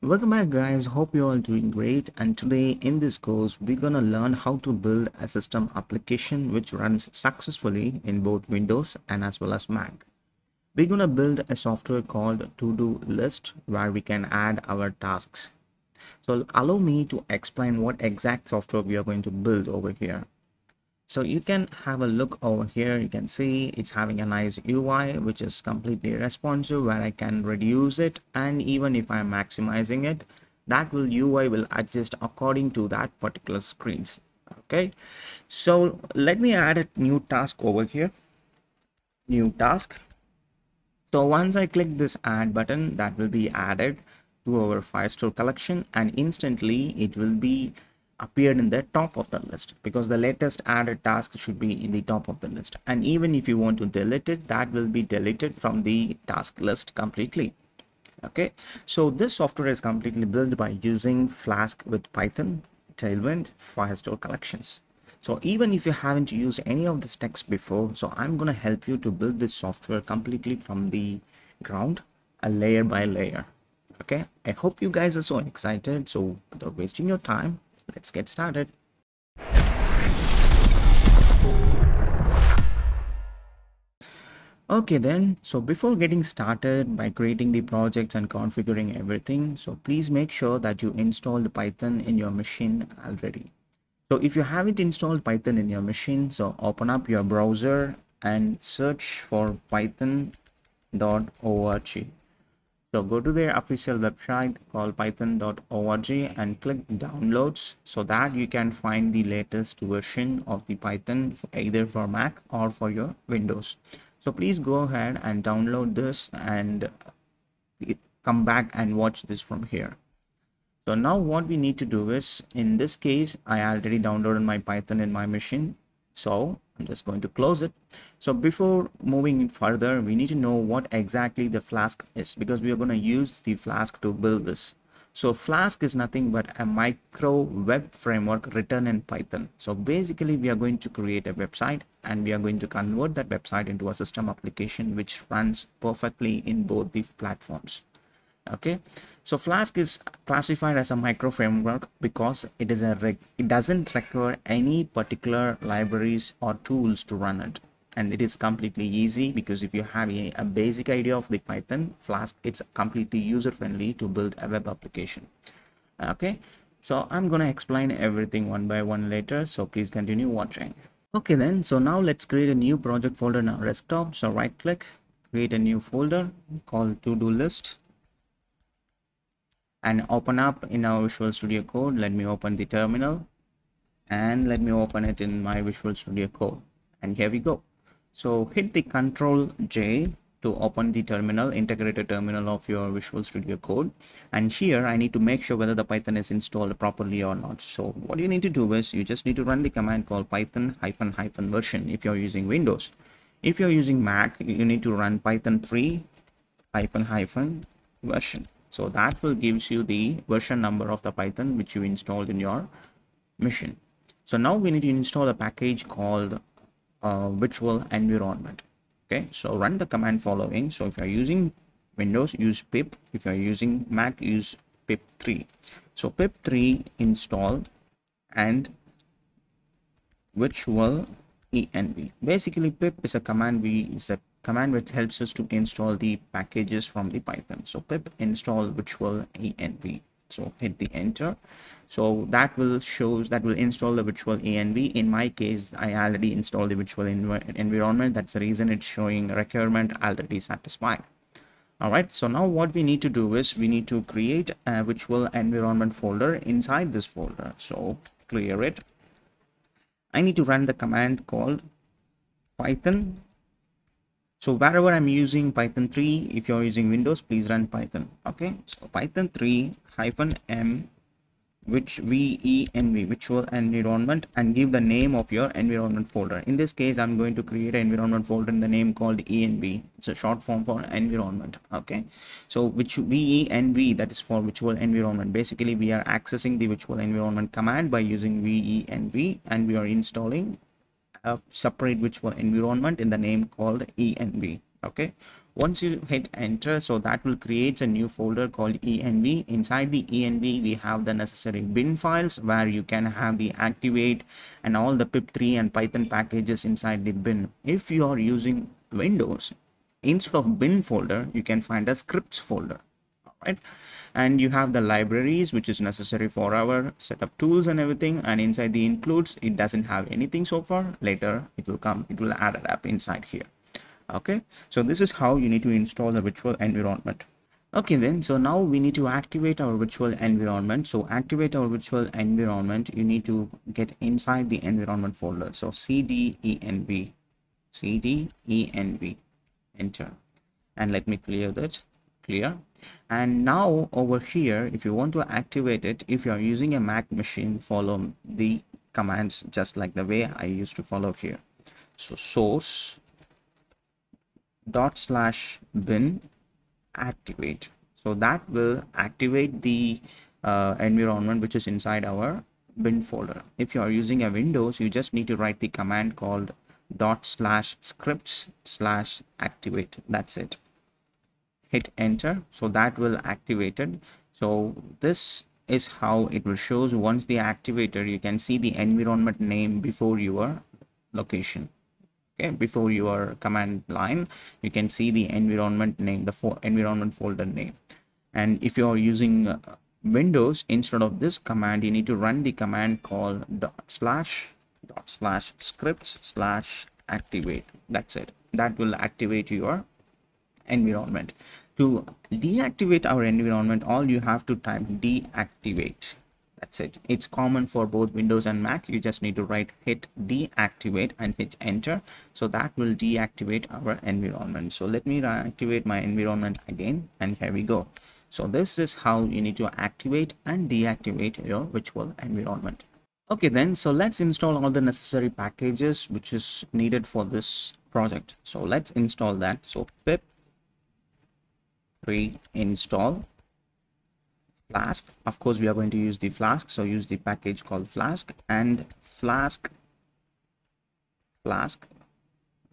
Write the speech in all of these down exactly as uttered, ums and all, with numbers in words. Welcome back guys, hope you're all doing great. And today in this course we're gonna learn how to build a system application which runs successfully in both Windows and as well as Mac. We're gonna build a software called to-do list where we can add our tasks. So allow me to explain what exact software we are going to build over here. So you can have a look over here, you can see it's having a nice U I which is completely responsive, where I can reduce it, and even if I'm maximizing it, that will U I will adjust according to that particular screens. Okay, so let me add a new task over here, new task. So once I click this add button, that will be added to our Firestore collection, and instantly it will be appeared in the top of the list, because the latest added task should be in the top of the list. And even if you want to delete it, that will be deleted from the task list completely. Okay, so this software is completely built by using Flask with Python, Tailwind, Firestore collections. So even if you haven't used any of this text before, so I'm gonna help you to build this software completely from the ground, a layer by layer. Okay, I hope you guys are so excited, so without wasting your time, let's get started. Okay then, so before getting started by creating the projects and configuring everything, so please make sure that you installed Python in your machine already. So if you haven't installed Python in your machine, so open up your browser and search for python dot org. So go to their official website called python dot org and click downloads, so that you can find the latest version of the Python either for Mac or for your Windows. So please go ahead and download this and come back and watch this from here. So now what we need to do is, in this case I already downloaded my Python in my machine, so I'm just going to close it. So before moving it further, we need to know what exactly the Flask is, because we are going to use the Flask to build this. So Flask is nothing but a micro web framework written in Python. So basically we are going to create a website, and we are going to convert that website into a system application which runs perfectly in both the platforms. Okay, so Flask is classified as a micro framework because it is a rec it doesn't require any particular libraries or tools to run it, and it is completely easy, because if you have a, a basic idea of the Python Flask, it's completely user friendly to build a web application. Okay, so I'm gonna explain everything one by one later, so please continue watching. Okay then, so now let's create a new project folder in our desktop. So right click, create a new folder called to-do list, and open up in our Visual Studio Code. Let me open the terminal and let me open it in my Visual Studio Code, and here we go. So hit the Control J to open the terminal, integrated terminal of your Visual Studio Code. And here I need to make sure whether the Python is installed properly or not. So what you need to do is, you just need to run the command called python hyphen hyphen version if you're using Windows. If you're using Mac, you need to run python three hyphen hyphen version. So that will gives you the version number of the Python which you installed in your machine. So now we need to install a package called uh, virtual environment. Okay, so run the command following. So if you're using Windows, use pip. If you're using Mac, use pip three. So pip three install and virtual env. Basically pip is a command we is a command which helps us to install the packages from the Python. So pip install virtualenv. So hit the enter. So that will shows that will install the virtualenv. In my case, I already installed the virtual env environment. That's the reason it's showing requirement already satisfied. All right. So now what we need to do is, we need to create a virtual environment folder inside this folder. So clear it. I need to run the command called python. So wherever I'm using python three, if you're using Windows, please run Python. Okay, so python three hyphen m which venv virtual environment, and give the name of your environment folder. In this case, I'm going to create an environment folder in the name called env. It's a short form for environment. Okay, so which venv, that is for virtual environment. Basically we are accessing the virtual environment command by using venv, and we are installing a separate virtual environment in the name called env. Okay, Once you hit enter, so that will create a new folder called E N V. Inside the E N V, we have the necessary bin files where you can have the activate and all the pip three and Python packages inside the bin. If you are using Windows, instead of bin folder, you can find a scripts folder. Right, and you have the libraries which is necessary for our setup tools and everything, and inside the includes it doesn't have anything so far. Later it will come, it will add it up inside here. Okay, so this is how you need to install the virtual environment. Okay, then so now we need to activate our virtual environment. So activate our virtual environment, you need to get inside the environment folder. So cdenv, cdenv, enter, and let me clear that. Clear. And now over here, if you want to activate it, if you are using a Mac machine, follow the commands just like the way I used to follow here. So source dot slash bin activate, so that will activate the uh, environment which is inside our bin folder. If you are using a Windows, you just need to write the command called dot slash scripts slash activate, that's it. Hit enter, so that will activate it. So this is how it will shows. Once the activator, you can see the environment name before your location. Okay, before your command line, you can see the environment name, the for environment folder name. And if you are using uh, Windows, instead of this command, you need to run the command called dot slash dot slash scripts slash activate. That's it. That will activate your environment. To deactivate our environment, all you have to type deactivate, that's it. It's common for both Windows and Mac. You just need to write hit deactivate and hit enter, so that will deactivate our environment. So let me activate my environment again, and here we go. So this is how you need to activate and deactivate your virtual environment. Okay, then so let's install all the necessary packages which is needed for this project. So let's install that. So pip install Flask, of course we are going to use the Flask, so use the package called Flask, and Flask Flask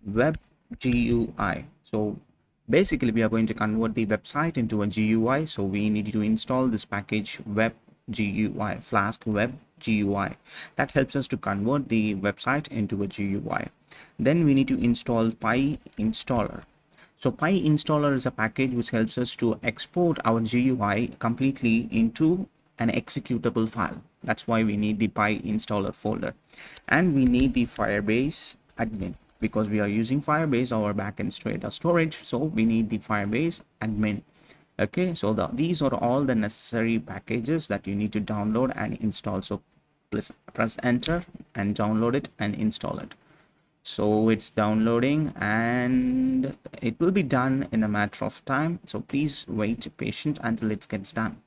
web G U I. So basically we are going to convert the website into a G U I, so we need to install this package web G U I, Flask web G U I, that helps us to convert the website into a G U I. Then we need to install PyInstaller. So PyInstaller is a package which helps us to export our G U I completely into an executable file. That's why we need the PyInstaller folder. And we need the Firebase Admin, because we are using Firebase, our backend storage. So we need the Firebase Admin. Okay, so the, these are all the necessary packages that you need to download and install. So please press enter and download it and install it. So it's downloading and it will be done in a matter of time, so please wait patient until it gets done.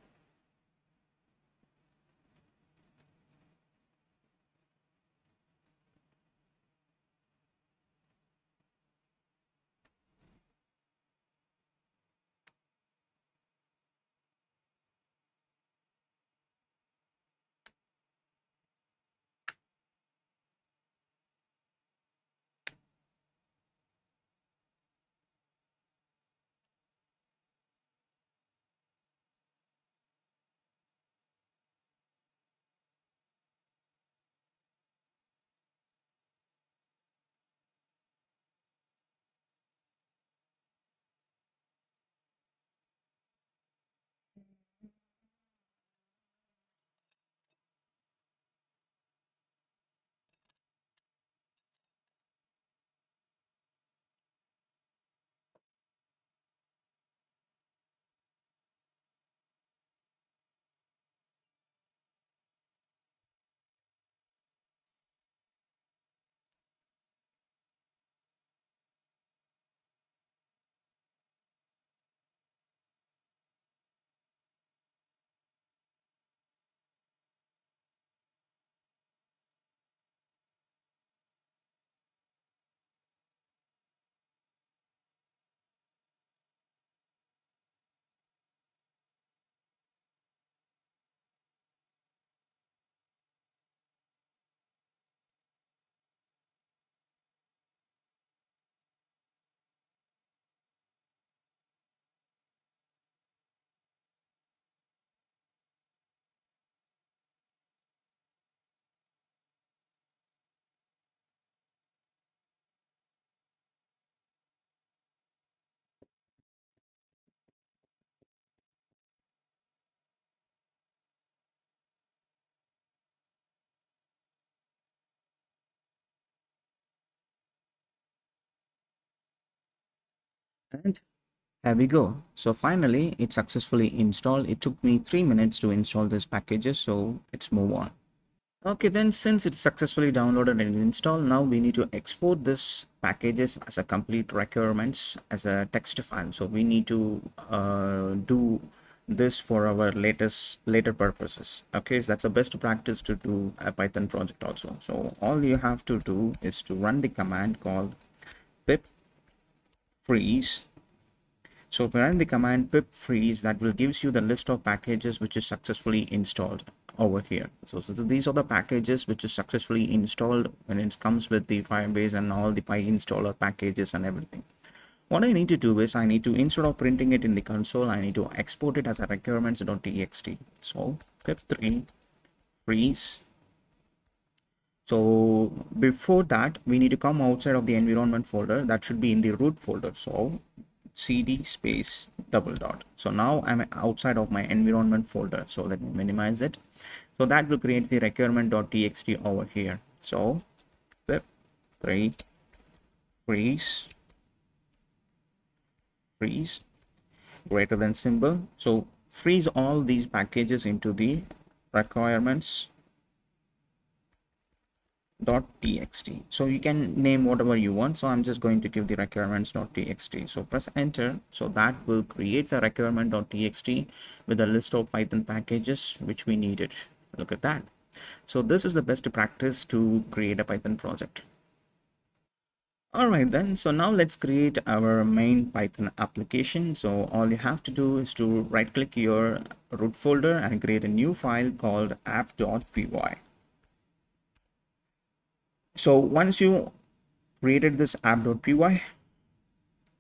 and there we go. So finally it successfully installed. It took me three minutes to install these packages, so let's move on. Okay, then since it's successfully downloaded and installed, now we need to export this packages as a complete requirements as a text file. So we need to uh, do this for our latest later purposes. Okay, so that's a best practice to do a Python project also. So all you have to do is to run the command called pip freeze. So if you run the command pip freeze, that will gives you the list of packages which is successfully installed over here. So, so these are the packages which is successfully installed when it comes with the Firebase and all the PyInstaller packages and everything. What I need to do is I need to, instead of printing it in the console, I need to export it as a requirements.txt. So pip three freeze. So before that, we need to come outside of the environment folder. That should be in the root folder. So cd space double dot. So now I'm outside of my environment folder. So let me minimize it. So that will create the requirement.txt over here. So pip three freeze. Freeze greater than symbol. So freeze all these packages into the requirements.txt. So you can name whatever you want. So I'm just going to give the requirements.txt. So press enter. So that will create a requirement.txt with a list of Python packages which we needed. Look at that. So this is the best practice to create a Python project. Alright then, so now let's create our main Python application. So all you have to do is to right click your root folder and create a new file called app.py. So once you created this app.py,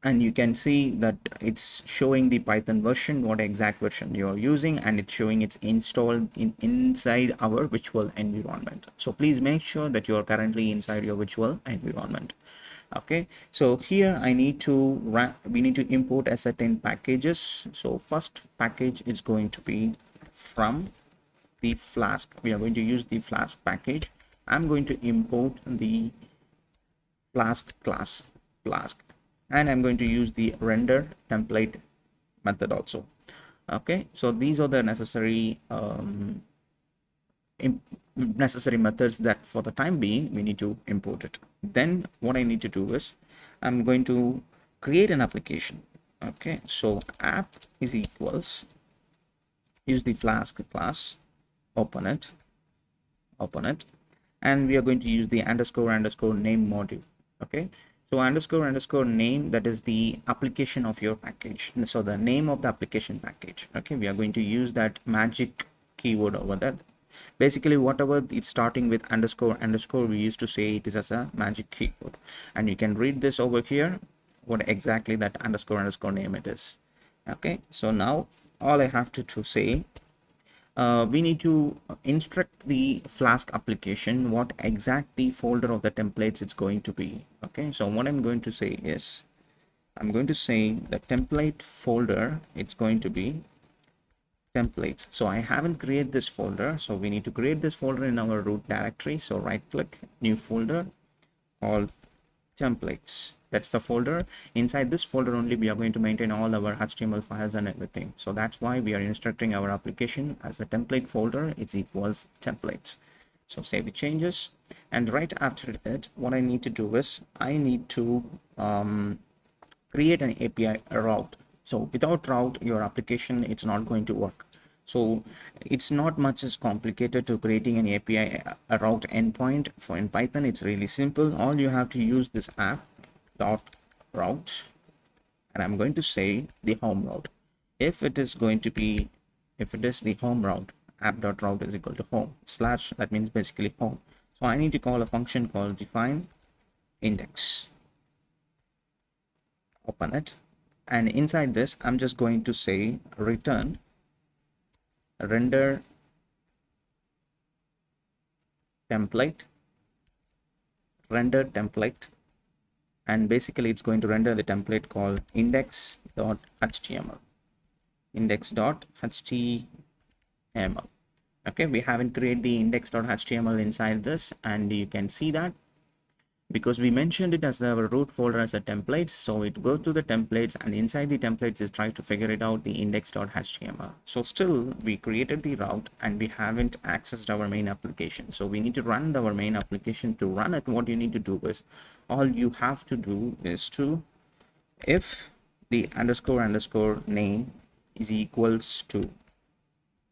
and you can see that it's showing the Python version, what exact version you are using, and it's showing it's installed in inside our virtual environment. So please make sure that you are currently inside your virtual environment. Okay, so here I need to run, we need to import a certain packages. So first package is going to be from the Flask. We are going to use the Flask package. I'm going to import the Flask class Flask, and I'm going to use the render template method also. Okay, so these are the necessary um, necessary methods that for the time being we need to import it. Then what I need to do is I'm going to create an application. Okay, so app is equals, use the Flask class, open it, open it, and we are going to use the underscore underscore name module. Okay, so underscore underscore name, that is the application of your package. So the name of the application package. Okay, we are going to use that magic keyword over that. Basically whatever it's starting with underscore underscore, we used to say it is as a magic keyword, and you can read this over here what exactly that underscore underscore name it is. Okay, so now all I have to, to say uh, we need to instruct the Flask application what exact the folder of the templates it's going to be. Okay, so what I'm going to say is I'm going to say the template folder, it's going to be templates. So I haven't created this folder, so we need to create this folder in our root directory. So right click, new folder called templates. That's the folder. Inside this folder only we are going to maintain all our H T M L files and everything. So that's why we are instructing our application as a template folder, it's equals templates. So save the changes, and right after it what I need to do is I need to um, create an A P I route. So without route, your application, it's not going to work. So it's not much as complicated to creating an A P I a route endpoint. For in Python, it's really simple. All you have to use this app dot route, and I'm going to say the home route. If it is going to be, if it is the home route, app dot route is equal to home slash. That means basically home. So I need to call a function called define index. Open it. And inside this, I'm just going to say return render template, render template, and basically it's going to render the template called index.html, index.html. Okay, we haven't created the index.html inside this, and you can see that because we mentioned it as our root folder as a template. So it goes to the templates, and inside the templates is trying to figure it out the index.html. So still we created the route and we haven't accessed our main application. So we need to run our main application. To run it, what you need to do is, all you have to do is to, if the underscore underscore name is equals to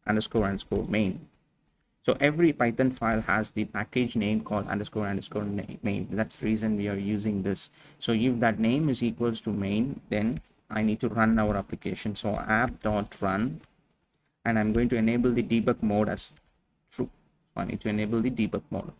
underscore underscore main. So every Python file has the package name called underscore underscore main. That's the reason we are using this. So if that name is equals to main, then I need to run our application. So app.run, and I'm going to enable the debug mode as true. I need to enable the debug mode,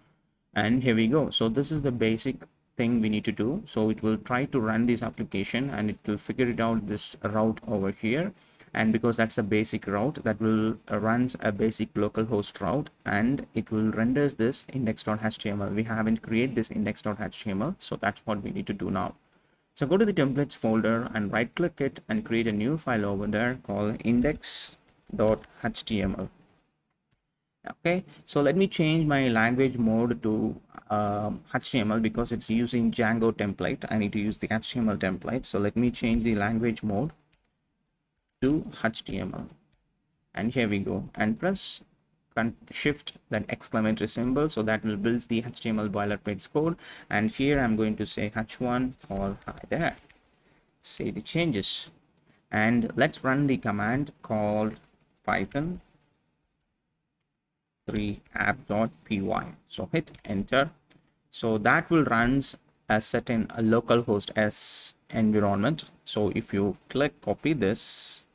and here we go. So this is the basic thing we need to do. So it will try to run this application and it will figure it out this route over here. And because that's a basic route, that will uh, runs a basic localhost route, and it will renders this index.html. We haven't created this index.html, so that's what we need to do now. So go to the templates folder and right click it and create a new file over there called index.html. Okay, so let me change my language mode to uh, H T M L, because it's using Django template. I need to use the H T M L template. So let me change the language mode to H T M L, and here we go, and press shift that exclamatory symbol, so that will build the H T M L boilerplate code. And here I'm going to say H one or hi there, say the changes, and let's run the command called Python three app.py. So hit enter, so that will runs a certain a localhost as environment. So if you click copy this,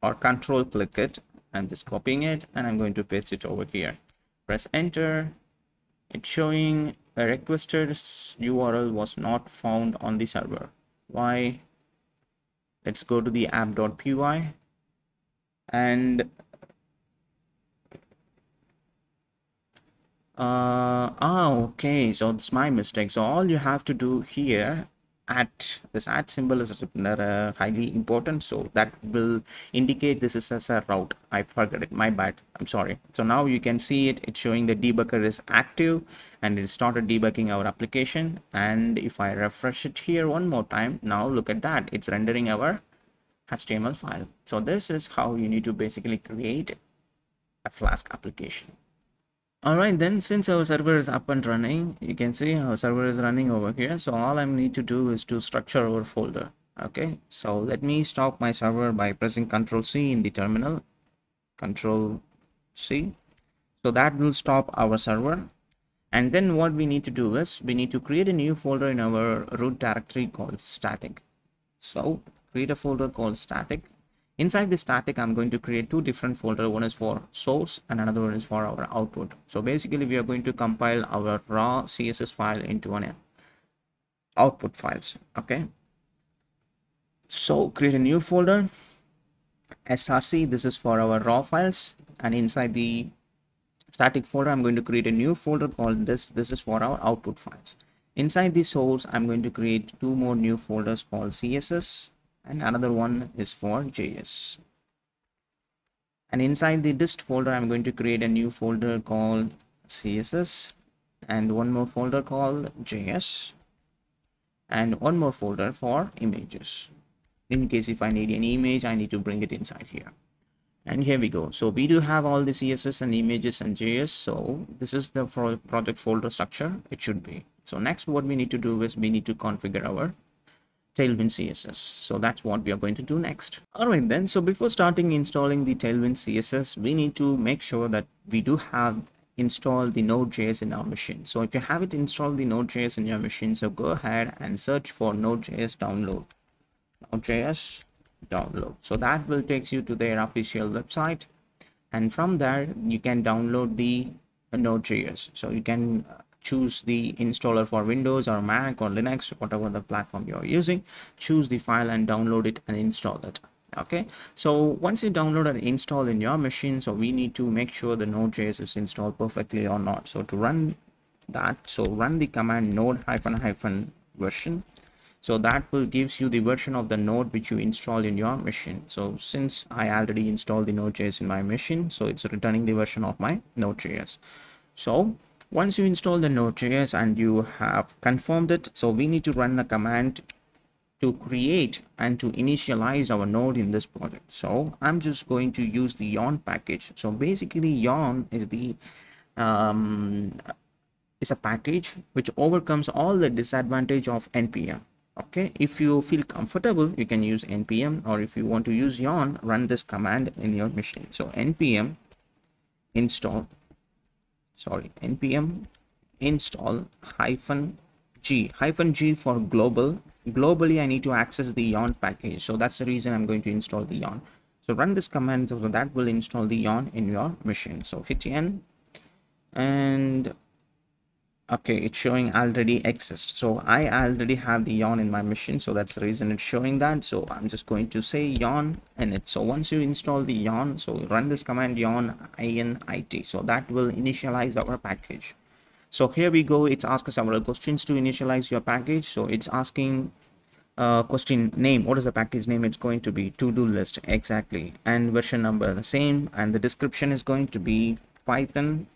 or control click it, I'm just copying it and I'm going to paste it over here. Press enter. It's showing a requested U R L was not found on the server. Why? Let's go to the app.py, and uh ah, okay, so it's my mistake. So all you have to do here, at this at symbol is uh, highly important, so that will indicate this is as a route. I forgot it, my bad, I'm sorry. So now you can see it, it's showing the debugger is active and it started debugging our application. And if I refresh it here one more time, now look at that, it's rendering our H T M L file. So this is how you need to basically create a Flask application. Alright, then since our server is up and running, you can see our server is running over here. So all I need to do is to structure our folder. Okay, so let me stop my server by pressing Control C in the terminal. Control C. So that will stop our server. And then what we need to do is, we need to create a new folder in our root directory called static. So create a folder called static. Inside the static, I'm going to create two different folders. One is for source and another one is for our output. So basically, we are going to compile our raw C S S file into an output files. Okay. So create a new folder. S R C, this is for our raw files. And inside the static folder, I'm going to create a new folder called this. This is for our output files. Inside the source, I'm going to create two more new folders called C S S. And another one is for J S. And inside the dist folder, I'm going to create a new folder called C S S, and one more folder called J S, and one more folder for images. In case if I need an image, I need to bring it inside here. And here we go. So we do have all the C S S and images and J S. So this is the project folder structure. It should be. So next, what we need to do is we need to configure our Tailwind C S S. So that's what we are going to do next. All right then, so before starting installing the Tailwind C S S, we need to make sure that we do have installed the Node.js in our machine. So if you haven't installed the Node.js in your machine, so go ahead and search for Node.js download. Node.js download. So that will take you to their official website. And from there, you can download the Node.js. So you can choose the installer for Windows or Mac or Linux, whatever the platform you're using. Choose the file and download it and install it. Okay, so once you download and install in your machine, so we need to make sure the Node.js is installed perfectly or not. So to run that, so run the command node hyphen hyphen version. So that will gives you the version of the node which you install in your machine. So since I already installed the Node.js in my machine, so it's returning the version of my Node.js. So Once you install the Node.js and you have confirmed it, so we need to run a command to create and to initialize our node in this project. So I'm just going to use the Yarn package. So basically Yarn is the um is a package which overcomes all the disadvantage of N P M. Okay, if you feel comfortable, you can use N P M, or if you want to use Yarn, run this command in your machine. So npm install sorry npm install hyphen g hyphen g for global. Globally I need to access the Yarn package, so that's the reason I'm going to install the Yarn. So run this command, so that will install the Yarn in your machine. So hit n, and okay, it's showing already exists. So I already have the Yarn in my machine, so that's the reason it's showing that. So I'm just going to say Yarn in it. So once you install the Yarn, so run this command Yarn init, so that will initialize our package. So here we go, it's asking several questions to initialize your package. So it's asking uh question name, what is the package name? It's going to be to-do list, exactly, and version number the same, and the description is going to be Python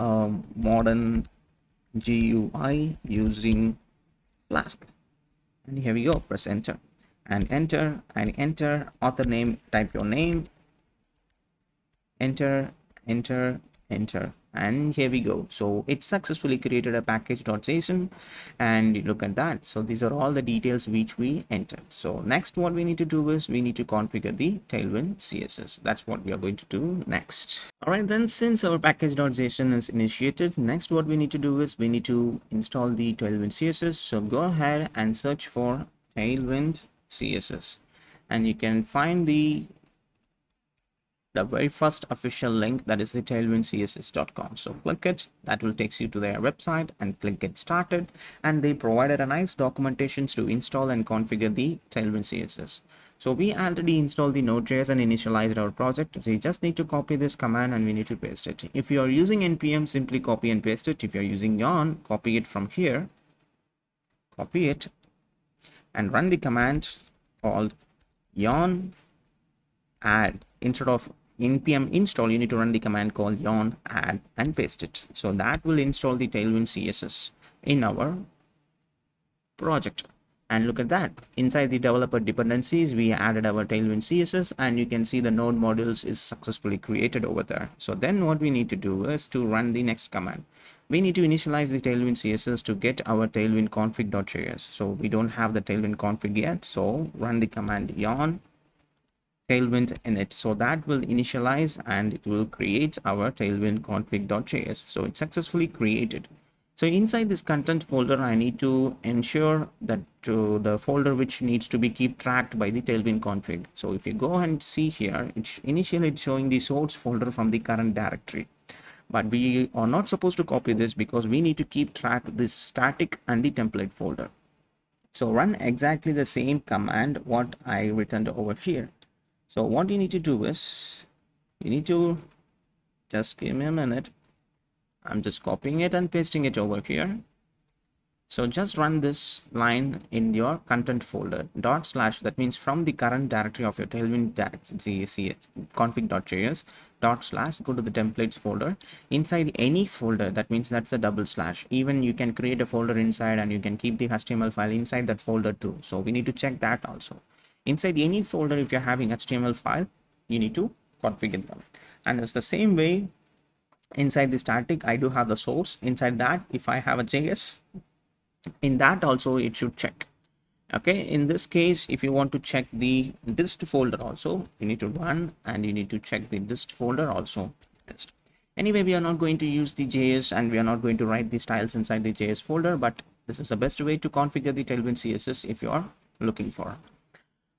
um modern G U I using Flask, and here we go, press enter and enter and enter. Author name, type your name, enter enter enter, and here we go. So it successfully created a package.json, and you look at that. So these are all the details which we entered. So next what we need to do is we need to configure the Tailwind C S S. That's what we are going to do next. All right, then since our package.json is initiated, next what we need to do is we need to install the Tailwind C S S. So go ahead and search for Tailwind C S S, and you can find the the very first official link, that is the tailwind C S S dot com. So click it, that will take you to their website, and click get started, and they provided a nice documentations to install and configure the Tailwind C S S. So we already installed the Node.js and initialized our project. So you just need to copy this command and we need to paste it. If you are using N P M, simply copy and paste it. If you are using Yarn, copy it from here, copy it, and run the command called Yarn add. Instead of npm install, you need to run the command called Yarn add and paste it. So that will install the Tailwind C S S in our project, and look at that, inside the developer dependencies we added our Tailwind C S S, and you can see the node modules is successfully created over there. So then what we need to do is to run the next command. We need to initialize the Tailwind C S S to get our Tailwind config.js. So we don't have the Tailwind config yet, so run the command Yarn Tailwind in it. So that will initialize and it will create our Tailwind config.js. So it's successfully created. So inside this content folder, I need to ensure that to the folder which needs to be keep tracked by the Tailwind config. So if you go and see here, it's initially it's showing the source folder from the current directory, but we are not supposed to copy this because we need to keep track of this static and the template folder. So run exactly the same command what I returned over here. So what you need to do is, you need to, just give me a minute, I'm just copying it and pasting it over here. So just run this line in your content folder, dot slash, that means from the current directory of your Tailwind config.js, dot slash, go to the templates folder, inside any folder, that means that's a double slash. Even you can create a folder inside and you can keep the H T M L file inside that folder too. So we need to check that also. Inside any folder, if you're having H T M L file, you need to configure them. And it's the same way inside the static, I do have the source. Inside that, if I have a J S, in that also it should check. Okay, in this case, if you want to check the dist folder also, you need to run and you need to check the dist folder also. Dist. Anyway, we are not going to use the J S and we are not going to write the styles inside the J S folder, but this is the best way to configure the Tailwind C S S if you are looking for.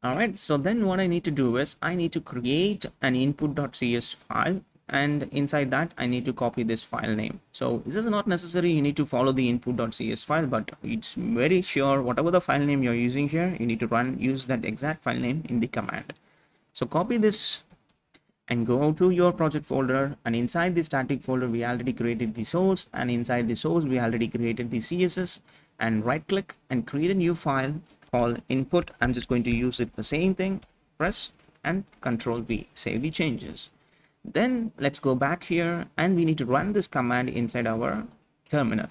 All right, so then what I need to do is I need to create an input.cs file, and inside that I need to copy this file name. So this is not necessary, you need to follow the input.cs file, but it's very sure whatever the file name you're using here, you need to run use that exact file name in the command. So copy this and go to your project folder, and inside the static folder we already created the source, and inside the source we already created the C S S, and right click and create a new file called input. I'm just going to use it the same thing, press and control V, save the changes. Then let's go back here and we need to run this command inside our terminal.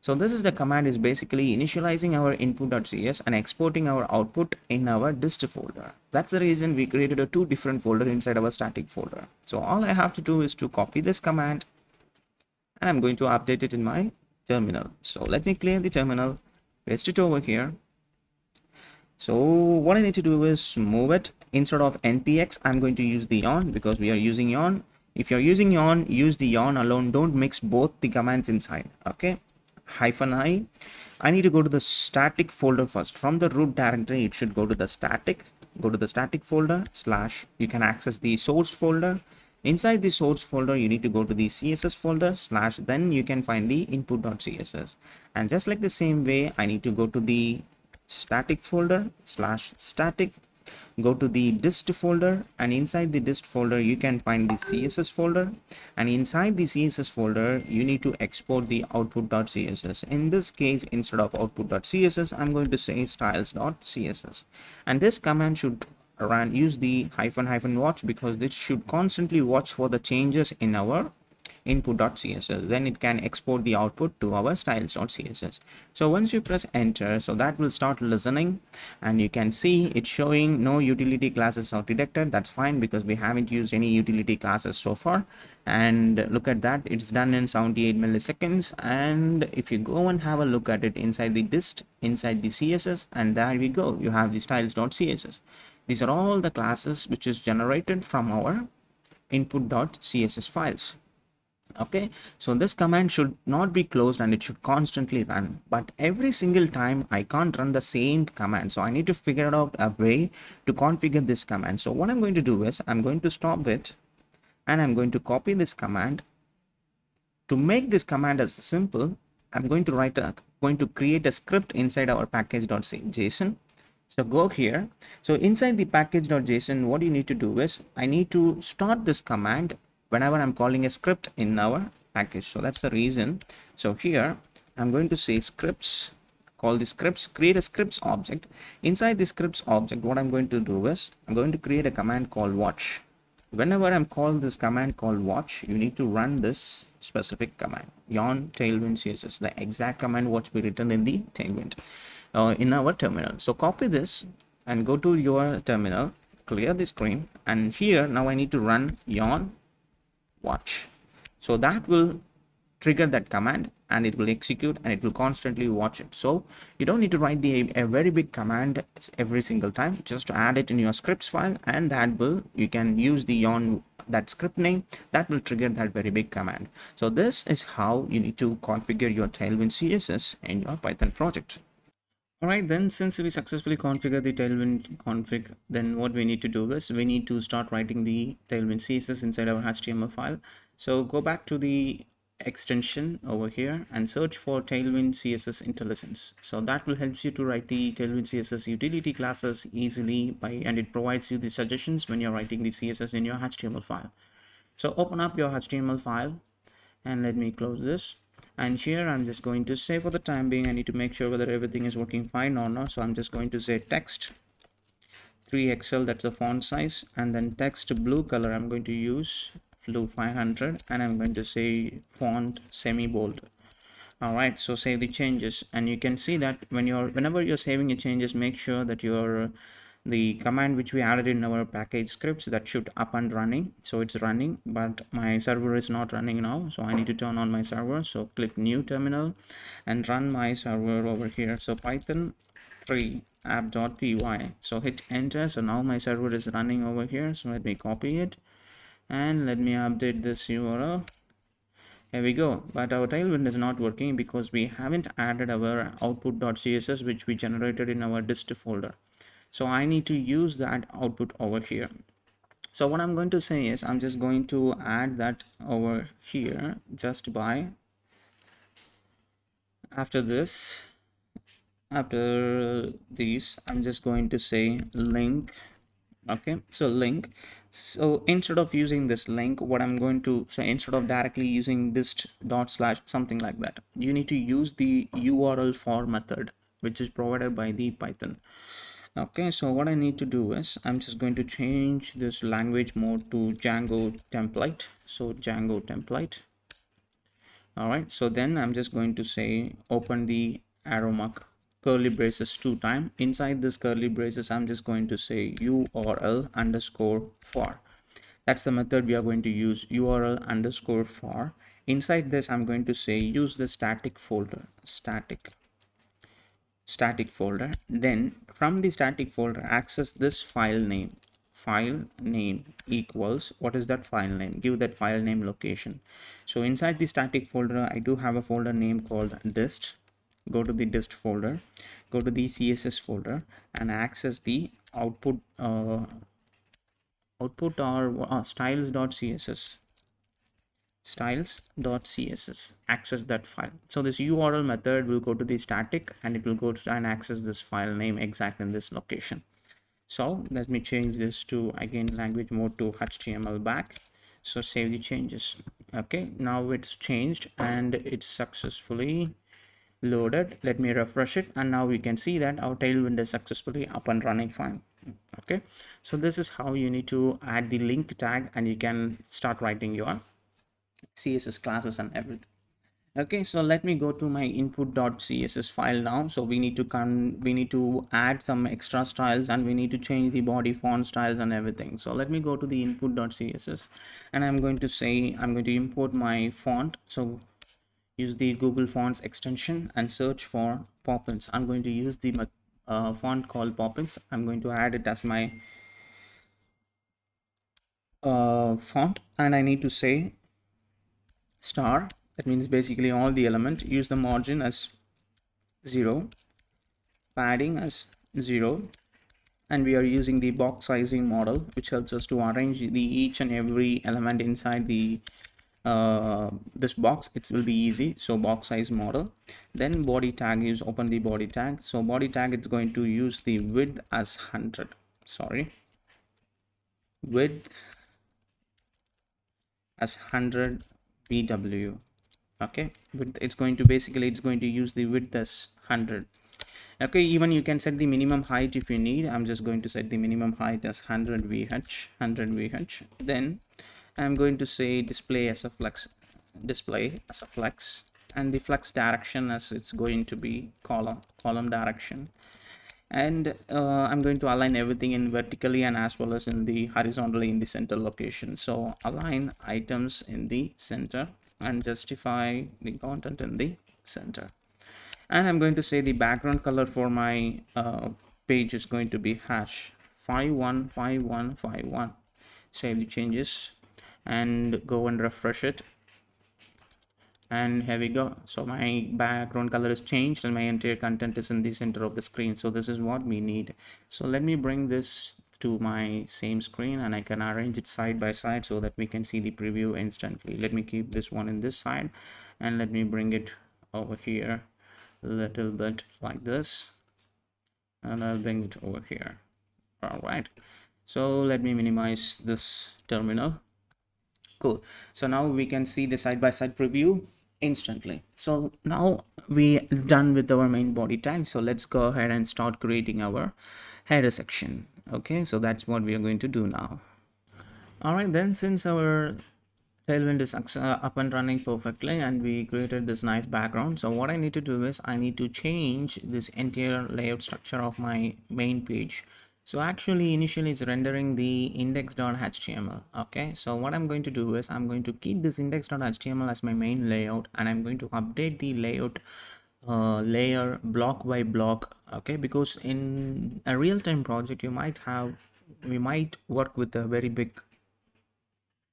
So this is the command is basically initializing our input.cs and exporting our output in our dist folder. That's the reason we created a two different folder inside our static folder. So all I have to do is to copy this command and I'm going to update it in my terminal. So let me clear the terminal, paste it over here. So what I need to do is move it. Instead of npx, I'm going to use the yarn because we are using yarn. If you're using yarn, use the yarn alone. Don't mix both the commands inside. Okay. Hyphen I. I need to go to the static folder first. From the root directory, it should go to the static. Go to the static folder slash. You can access the source folder. Inside the source folder, you need to go to the C S S folder slash. Then you can find the input.css. And just like the same way, I need to go to the static folder slash static, go to the dist folder, and inside the dist folder you can find the C S S folder, and inside the C S S folder you need to export the output.css. In this case, instead of output.css, I'm going to say styles.css, and this command should run use the hyphen hyphen watch because this should constantly watch for the changes in our input.css. Then it can export the output to our styles.css. So once you press enter, so that will start listening, and you can see it's showing no utility classes are detected. That's fine because we haven't used any utility classes so far. And look at that, it's done in seventy-eight milliseconds. And if you go and have a look at it inside the dist, inside the C S S, and there we go, you have the styles.css. These are all the classes which is generated from our input.css files. Okay, so this command should not be closed and it should constantly run, but every single time I can't run the same command, so I need to figure out a way to configure this command. So what I'm going to do is I'm going to stop it and I'm going to copy this command. To make this command as simple, I'm going to write a going to create a script inside our package.json. So go here. So inside the package.json, what you need to do is I need to start this command whenever I'm calling a script in our package. So that's the reason. So here I'm going to say scripts, call the scripts, create a scripts object. Inside the scripts object, what I'm going to do is I'm going to create a command called watch. Whenever I'm called this command called watch, you need to run this specific command, yarn tailwind C S S, the exact command what we written in the tailwind uh, in our terminal. So copy this and go to your terminal, clear the screen, and here now I need to run yarn watch. So that will trigger that command and it will execute and it will constantly watch it. So you don't need to write the a very big command every single time, just add it in your scripts file, and that will, you can use the yarn, that script name, that will trigger that very big command. So this is how you need to configure your Tailwind C S S in your Python project. Alright, then since we successfully configured the Tailwind config, then what we need to do is we need to start writing the Tailwind C S S inside our H T M L file. So go back to the extension over here and search for Tailwind C S S IntelliSense. So that will help you to write the Tailwind C S S utility classes easily by, and it provides you the suggestions when you're writing the C S S in your H T M L file. So open up your H T M L file and let me close this. And here I'm just going to say, for the time being, I need to make sure whether everything is working fine or not. So I'm just going to say text three X L, that's the font size, and then text blue color, I'm going to use blue five hundred, and I'm going to say font semi bold. All right, so save the changes, and you can see that when you're whenever you're saving your changes, make sure that you're the command which we added in our package scripts, that should up and running. So it's running, but my server is not running now, so I need to turn on my server. So click new terminal and run my server over here. So python three app.py, so hit enter. So now my server is running over here. So let me copy it and let me update this U R L. Here we go, but our Tailwind is not working because we haven't added our output.css which we generated in our dist folder. So I need to use that output over here. So what I'm going to say is I'm just going to add that over here just by after this, after these, I'm just going to say link. Okay, so link. So instead of using this link, what I'm going to say, instead of directly using dist dot slash something like that, you need to use the U R L for method, which is provided by the Python. Okay, so what I need to do is I'm just going to change this language mode to Django template. So Django template. All right, so then I'm just going to say open the arrow mark curly braces two time. Inside this curly braces, I'm just going to say U R L underscore for. That's the method we are going to use, U R L underscore for. Inside this, I'm going to say use the static folder, static, static folder. Then from the static folder, access this file name, file name equals, what is that file name? Give that file name location. So inside the static folder, I do have a folder name called dist. Go to the dist folder, go to the C S S folder and access the output, uh, output or uh, styles.css, styles.css, access that file. So this U R L method will go to the static and it will go to and access this file name exact in this location. So let me change this to again language mode to H T M L back. So save the changes. Okay, now it's changed and it's successfully loaded. Let me refresh it and now we can see that our Tailwind is successfully up and running fine. Okay, so this is how you need to add the link tag and you can start writing your C S S classes and everything. Okay, so let me go to my input.css file now. So we need to come we need to add some extra styles and we need to change the body font styles and everything. So let me go to the input.css and I'm going to say I'm going to import my font. So use the Google Fonts extension and search for Poppins. I'm going to use the uh, font called Poppins. I'm going to add it as my uh, font and I need to say star. That means basically all the elements. Use the margin as zero, padding as zero, and we are using the box sizing model, which helps us to arrange the each and every element inside the uh this box. It will be easy. So box size model, then body tag is open the body tag. So body tag, it's going to use the width as one hundred, sorry width as one hundred B W. okay, but it's going to basically it's going to use the width as one hundred. Okay, even you can set the minimum height if you need. I'm just going to set the minimum height as one hundred V H, one hundred V H. Then I'm going to say display as a flex, display as a flex, and the flex direction as it's going to be column, column direction. And uh, I'm going to align everything in vertically and as well as in the horizontally in the center location. So align items in the center and justify the content in the center. And I'm going to say the background color for my uh, page is going to be hash five one five one five one. Save the changes and go and refresh it, and here we go. So my background color is changed and my entire content is in the center of the screen. So this is what we need. So let me bring this to my same screen and I can arrange it side by side so that we can see the preview instantly. Let me keep this one in this side and let me bring it over here a little bit like this, and I'll bring it over here. All right, so let me minimize this terminal. Cool, so now we can see the side-by-side preview instantly. So now we done with our main body tag. So let's go ahead and start creating our header section. Okay, so that's what we are going to do now. All right, then since our Tailwind is up and running perfectly and we created this nice background, so what I need to do is I need to change this entire layout structure of my main page. So actually initially it's rendering the index.html. Okay, so what I'm going to do is I'm going to keep this index.html as my main layout and I'm going to update the layout uh, layer block by block. Okay, because in a real-time project you might have we might work with a very big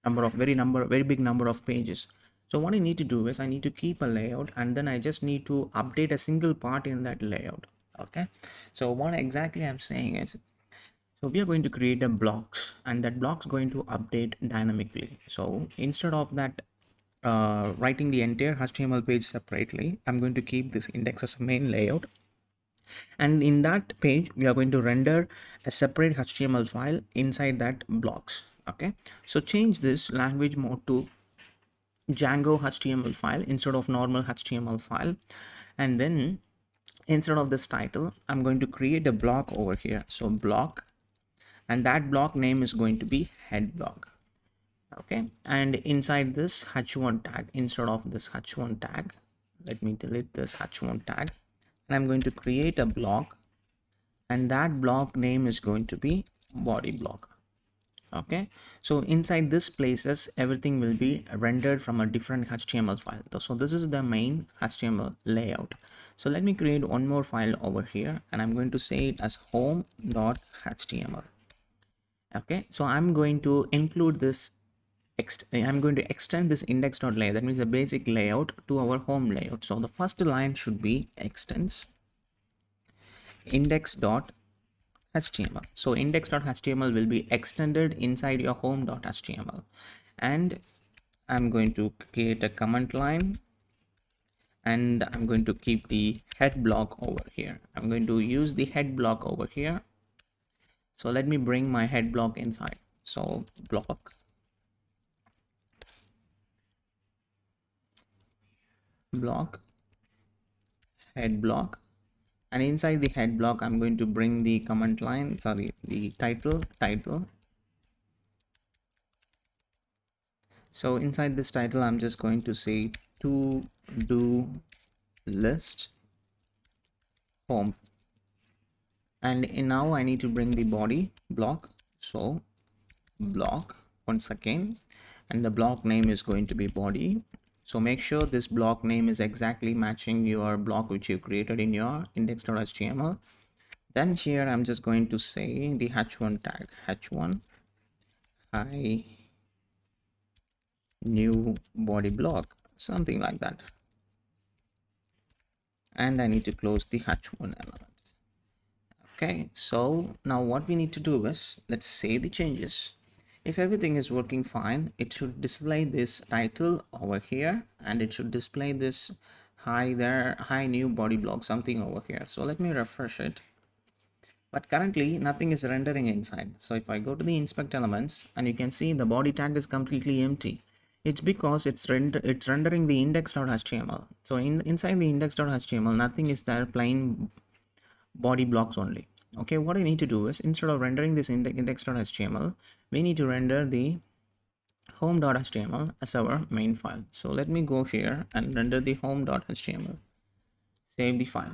number of very number very big number of pages. So what I need to do is I need to keep a layout and then I just need to update a single part in that layout. Okay, so what exactly I'm saying is, so we are going to create a blocks and that blocks going to update dynamically. So instead of that uh, writing the entire H T M L page separately, I'm going to keep this index as a main layout. And in that page, we are going to render a separate H T M L file inside that blocks. Okay, so change this language mode to Django H T M L file instead of normal H T M L file. And then instead of this title, I'm going to create a block over here. So block, and that block name is going to be head block. Okay, and inside this h one tag, instead of this h one tag, let me delete this h one tag, and I'm going to create a block, and that block name is going to be body block. Okay, so inside this places, everything will be rendered from a different H T M L file. So this is the main H T M L layout. So let me create one more file over here, and I'm going to say it as home dot H T M L. Okay, so I'm going to include this, I'm going to extend this index.layout, that means the basic layout, to our home layout. So the first line should be extends index dot H T M L. So index dot H T M L will be extended inside your home dot H T M L. And I'm going to create a comment line, and I'm going to keep the head block over here. I'm going to use the head block over here. So let me bring my head block inside. So block. block head block, and inside the head block I'm going to bring the comment line, sorry the title title so inside this title I'm just going to say to do list home, and now I need to bring the body block. So block once again, and the block name is going to be body. So make sure this block name is exactly matching your block which you created in your index dot H T M L. Then here I'm just going to say the H one tag, H one, hi, new body block, something like that. And I need to close the H one element. Okay, so now what we need to do is, let's save the changes. If everything is working fine, it should display this title over here, and it should display this hi there, hi new body block, something over here. So let me refresh it. But currently nothing is rendering inside. So if I go to the inspect elements, and you can see the body tag is completely empty. It's because it's render it's rendering the index dot H T M L. So in inside the index dot H T M L, nothing is there, plain body blocks only. Okay, what I need to do is, instead of rendering this index dot H T M L, we need to render the home dot H T M L as our main file. So let me go here and render the home dot H T M L. Save the file.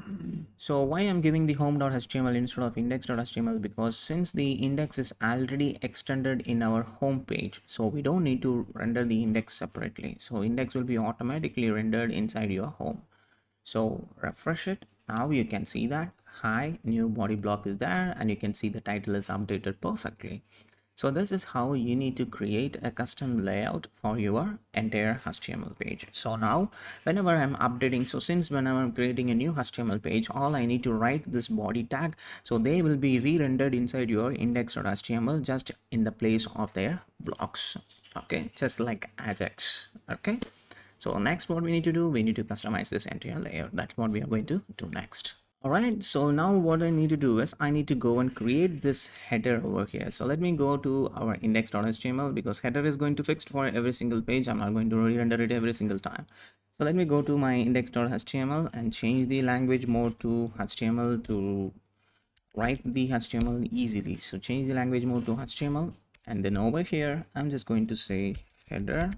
So why I'm giving the home dot H T M L instead of index dot H T M L? Because since the index is already extended in our home page, so we don't need to render the index separately. So index will be automatically rendered inside your home. So refresh it. Now you can see that hi new body block is there, and you can see the title is updated perfectly. So this is how you need to create a custom layout for your entire H T M L page. So now whenever I'm updating, so since whenever I'm creating a new H T M L page, all I need to write this body tag. So they will be re-rendered inside your index dot H T M L just in the place of their blocks. Okay, just like Ajax. Okay. So next what we need to do, we need to customize this entire layout. That's what we are going to do next. Alright, so now what I need to do is, I need to go and create this header over here. So let me go to our index dot H T M L, because header is going to fix for every single page. I'm not going to re-render it every single time. So let me go to my index dot H T M L and change the language mode to H T M L to write the H T M L easily. So change the language mode to H T M L, and then over here, I'm just going to say header.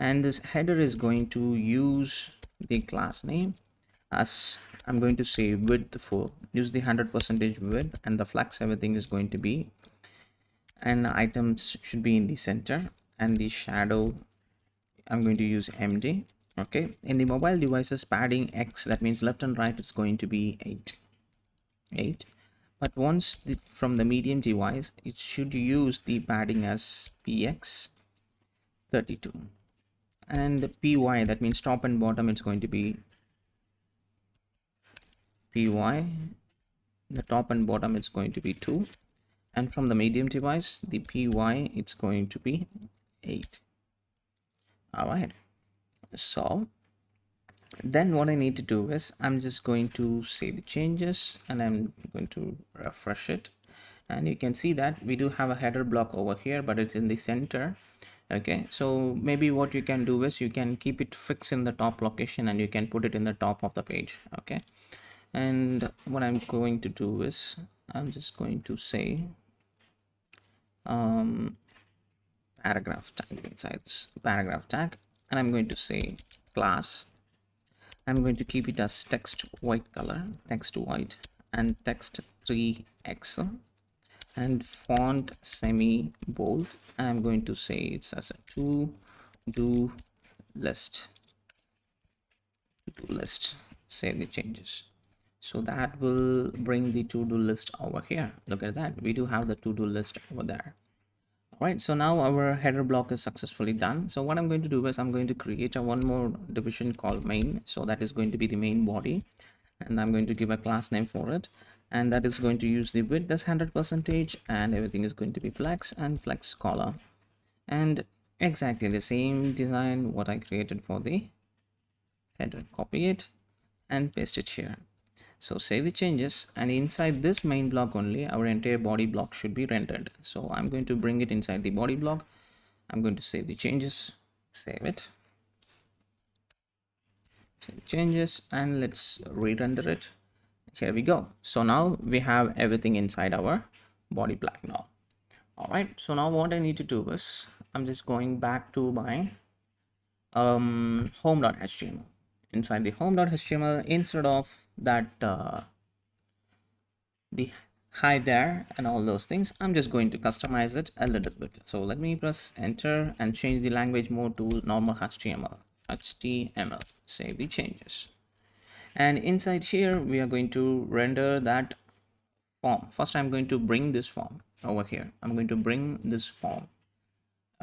And this header is going to use the class name as, I'm going to say width for, use the one hundred percent width, and the flex everything is going to be, and items should be in the center, and the shadow, I'm going to use M D. Okay, in the mobile devices padding X, that means left and right, it's going to be eight. eight. But once the, from the medium device, it should use the padding as P X thirty-two. And P Y, that means top and bottom, it's going to be P Y, the top and bottom it's going to be two, and from the medium device, the P Y it's going to be eight. Alright, so then what I need to do is, I'm just going to save the changes, and I'm going to refresh it, and you can see that we do have a header block over here, but it's in the center. Okay, so maybe what you can do is you can keep it fixed in the top location and you can put it in the top of the page. Okay, and what I'm going to do is I'm just going to say um paragraph tag inside this paragraph tag, and I'm going to say class. I'm going to keep it as text white color, text white, and text three X L, and font semi bold, and I'm going to say it's as a to do list. To do list. Save the changes. So that will bring the to do list over here. Look at that. We do have the to do list over there. Right, so now our header block is successfully done. So what I'm going to do is I'm going to create a one more division called main. So that is going to be the main body, and I'm going to give a class name for it, and that is going to use the width as one hundred percent, and everything is going to be flex and flex color, and exactly the same design what I created for the header. Copy it and paste it here. So save the changes, and inside this main block only our entire body block should be rendered. So I'm going to bring it inside the body block. I'm going to save the changes, save it, save the changes, and let's re-render it. Here we go. So now we have everything inside our body block now. All right, so now what I need to do is I'm just going back to my um, home dot H T M L. Inside the home dot H T M L, instead of that uh, the hi there and all those things, I'm just going to customize it a little bit. So let me press enter and change the language mode to normal H T M L H T M L. Save the changes, and inside here we are going to render that form. First I'm going to bring this form over here. I'm going to bring this form.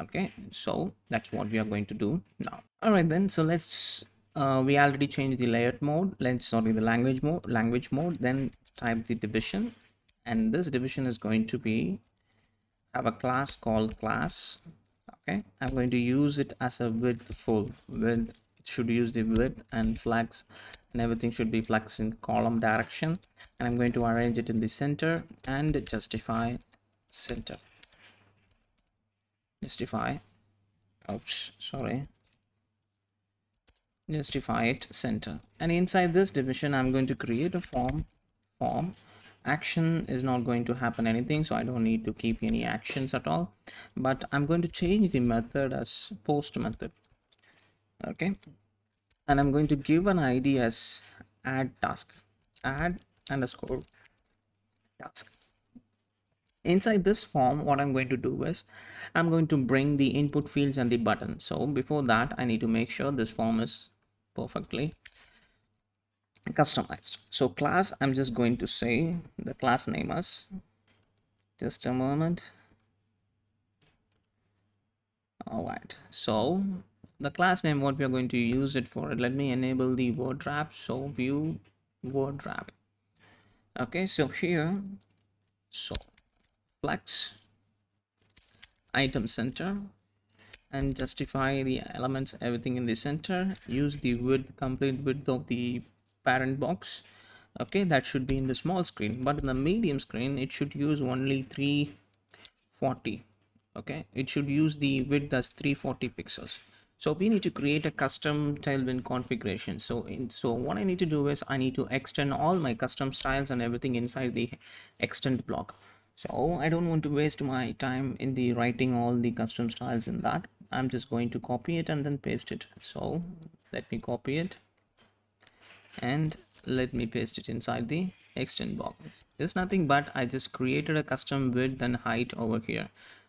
Okay, so that's what we are going to do now. All right then, so let's Uh, we already changed the layout mode, let's sorry the language mode language mode then type the division, and this division is going to be have a class called class. Okay, I'm going to use it as a width full width. It should use the width and flex, and everything should be flex in column direction, and I'm going to arrange it in the center and justify center justify oops sorry justify it center. And inside this division I'm going to create a form form action is not going to happen anything, so I don't need to keep any actions at all, but I'm going to change the method as post method. Okay, and I'm going to give an I D as add task, add underscore task. Inside this form what I'm going to do is I'm going to bring the input fields and the button. So before that I need to make sure this form is perfectly customized. So class, I'm just going to say the class name as just a moment all right so the class name what we are going to use it for, let me enable the word wrap. So view word wrap. Okay, so here, so flex item center and justify the elements, everything in the center. Use the width, complete width of the parent box. Okay, that should be in the small screen, but in the medium screen it should use only three forty. Okay, it should use the width as three forty pixels. So we need to create a custom Tailwind configuration. So in, so what I need to do is I need to extend all my custom styles and everything inside the extend block. So I don't want to waste my time in the writing all the custom styles in that. I'm just going to copy it and then paste it. So let me copy it and let me paste it inside the extend box. There's nothing, but I just created a custom width and height over here,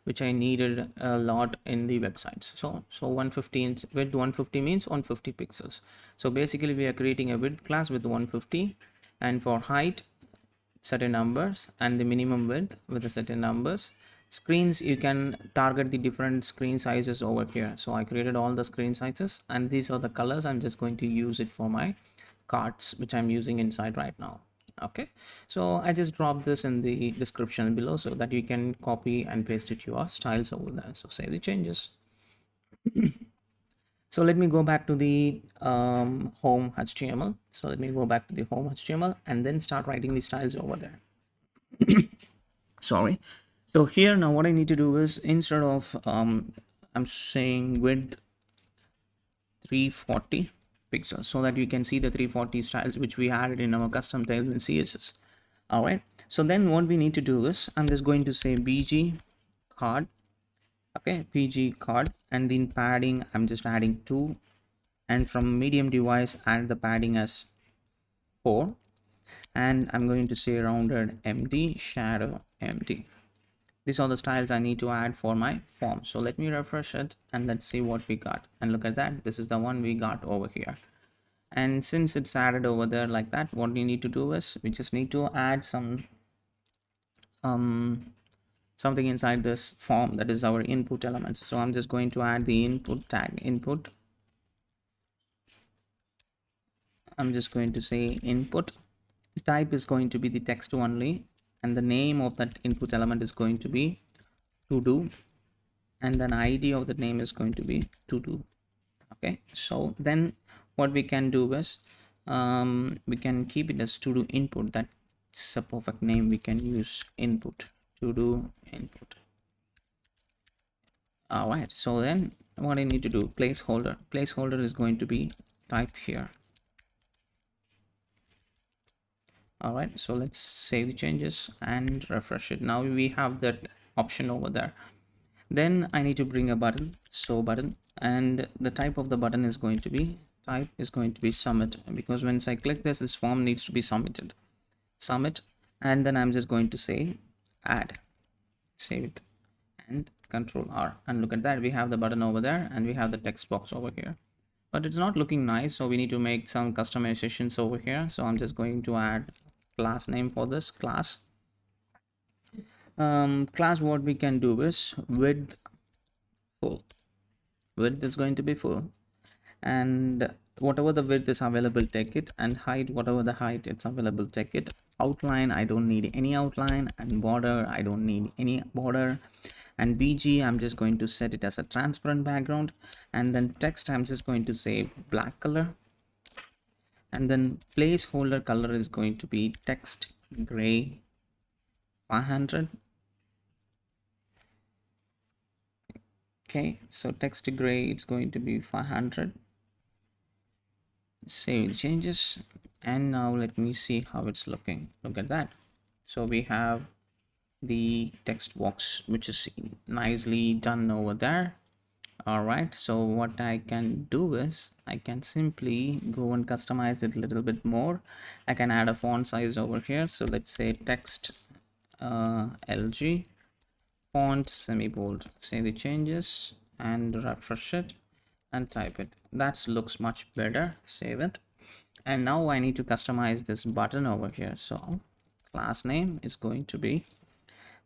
which I needed a lot in the websites. So so one fifteen width, one fifty means one fifty pixels. So basically we are creating a width class with one fifty, and for height certain numbers, and the minimum width with a certain numbers. Screens, you can target the different screen sizes over here. So I created all the screen sizes, and these are the colors. I'm just going to use it for my cards which I'm using inside right now. Okay, so I just dropped this in the description below so that you can copy and paste it your styles over there. So save the changes. So let me go back to the um, home H T M L. So let me go back to the home H T M L and then start writing the styles over there. Sorry. So here now what I need to do is instead of um, I'm saying width three forty pixels, so that you can see the three forty styles which we added in our custom Tailwind C S S. All right, so then what we need to do is I'm just going to say bg card, okay, bg card, and in padding I'm just adding two, and from medium device add the padding as four, and I'm going to say rounded M D, shadow M D. These are the styles I need to add for my form. So let me refresh it and let's see what we got. And look at that, this is the one we got over here. And since it's added over there like that, what we need to do is we just need to add some um something inside this form, that is our input element. So I'm just going to add the input tag, input. I'm just going to say input. The type is going to be the text only, and the name of that input element is going to be to do, and then I D of the name is going to be to do. Okay, so then what we can do is um, we can keep it as to do input. That's a perfect name. We can use input, to do input. All right, so then what I need to do, placeholder, placeholder is going to be type here. All right, so let's save the changes and refresh it. Now we have that option over there. Then I need to bring a button, so button, and the type of the button is going to be, type is going to be submit, because once I click this, this form needs to be submitted. Submit, and then I'm just going to say add, save it, and control R. And look at that, we have the button over there and we have the text box over here. But it's not looking nice, so we need to make some customizations over here. So I'm just going to add class name for this class. Um, class, what we can do is width full. Width is going to be full, and whatever the width is available, take it, and height, whatever the height it's available, take it. Outline, I don't need any outline, and border, I don't need any border. And B G, I'm just going to set it as a transparent background, and then text, I'm just going to say black color, and then placeholder color is going to be text gray five hundred. Okay, so text gray, it's going to be five hundred. Save the changes, and now let me see how it's looking. Look at that. So we have the text box which is nicely done over there. All right, so what I can do is I can simply go and customize it a little bit more. I can add a font size over here, so let's say text uh, L G font semi bold. Save the changes and refresh it and type it. That looks much better. Save it, and now I need to customize this button over here. So class name is going to be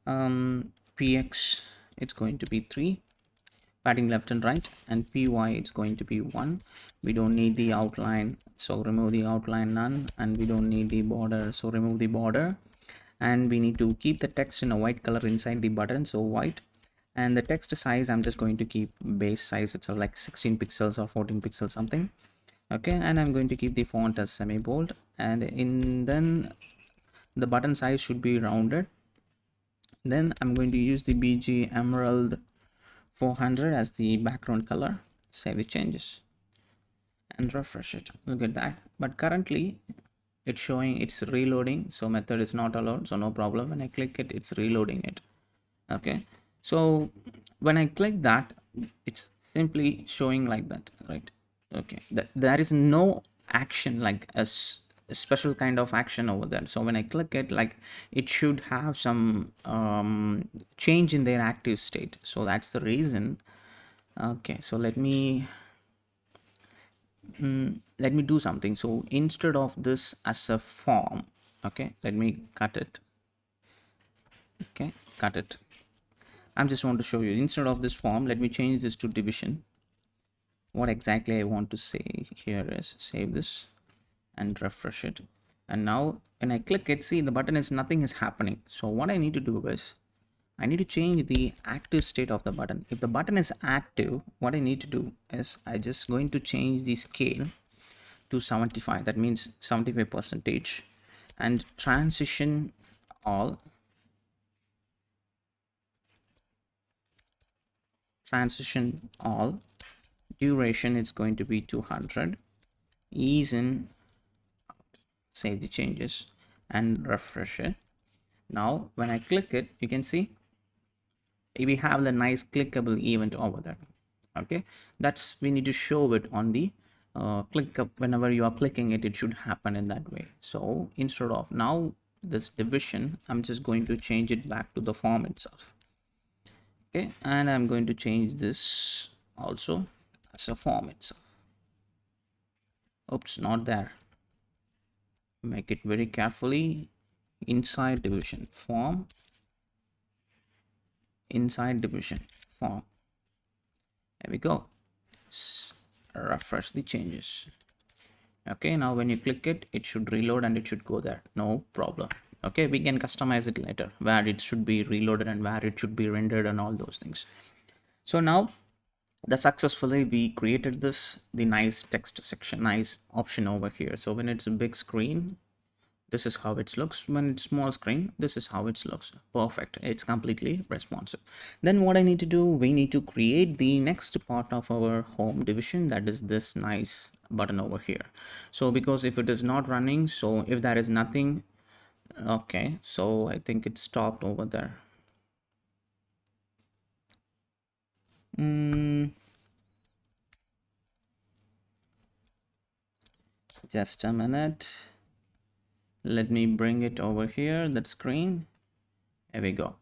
um P X, it's going to be three, padding left and right, and P Y, it's going to be one. We don't need the outline, so remove the outline, none, and we don't need the border, so remove the border, and we need to keep the text in a white color inside the button, so white, and the text size I'm just going to keep base size, it's like sixteen pixels or fourteen pixels something. Okay, and I'm going to keep the font as semi bold, and in then the button size should be rounded. Then I'm going to use the B G Emerald four hundred as the background color. Save the changes and refresh it. Look at that. But currently it's showing it's reloading. So method is not allowed. So no problem. When I click it, it's reloading it. Okay. So when I click that, it's simply showing like that, right? Okay. That there is no action, like a, a special kind of action over there. So when I click it, like it should have some um, change in their active state. So that's the reason. Okay, so let me mm, let me do something. So instead of this as a form, okay, let me cut it. Okay, cut it. I'm just want to show you, instead of this form, let me change this to division. What exactly I want to say here is save this and refresh it, and now when I click it, see the button is nothing is happening. So what I need to do is I need to change the active state of the button. If the button is active, what I need to do is I just going to change the scale to seventy-five, that means seventy-five percentage, and transition all. transition all, duration it's going to be two hundred, ease in, save the changes and refresh it. Now when I click it, you can see we have the nice clickable event over there. Okay, that's we need to show it on the uh, click up. Whenever you are clicking it, it should happen in that way. So instead of now this division, I'm just going to change it back to the form itself. Okay, and I'm going to change this also as a form itself. Oops, not there. Make it very carefully. Inside division form, inside division form. There we go. S- refresh the changes. Okay, now when you click it, it should reload and it should go there, no problem. Okay, we can customize it later where it should be reloaded and where it should be rendered and all those things. So now that successfully we created this, the nice text section, nice option over here. So when it's a big screen, this is how it looks. When it's small screen, this is how it looks. Perfect. It's completely responsive. Then what I need to do, we need to create the next part of our home division, that is this nice button over here. So because if it is not running, so if there is nothing, okay, so I think it stopped over there. Mm. Just a minute. Let me bring it over here, that screen. There we go.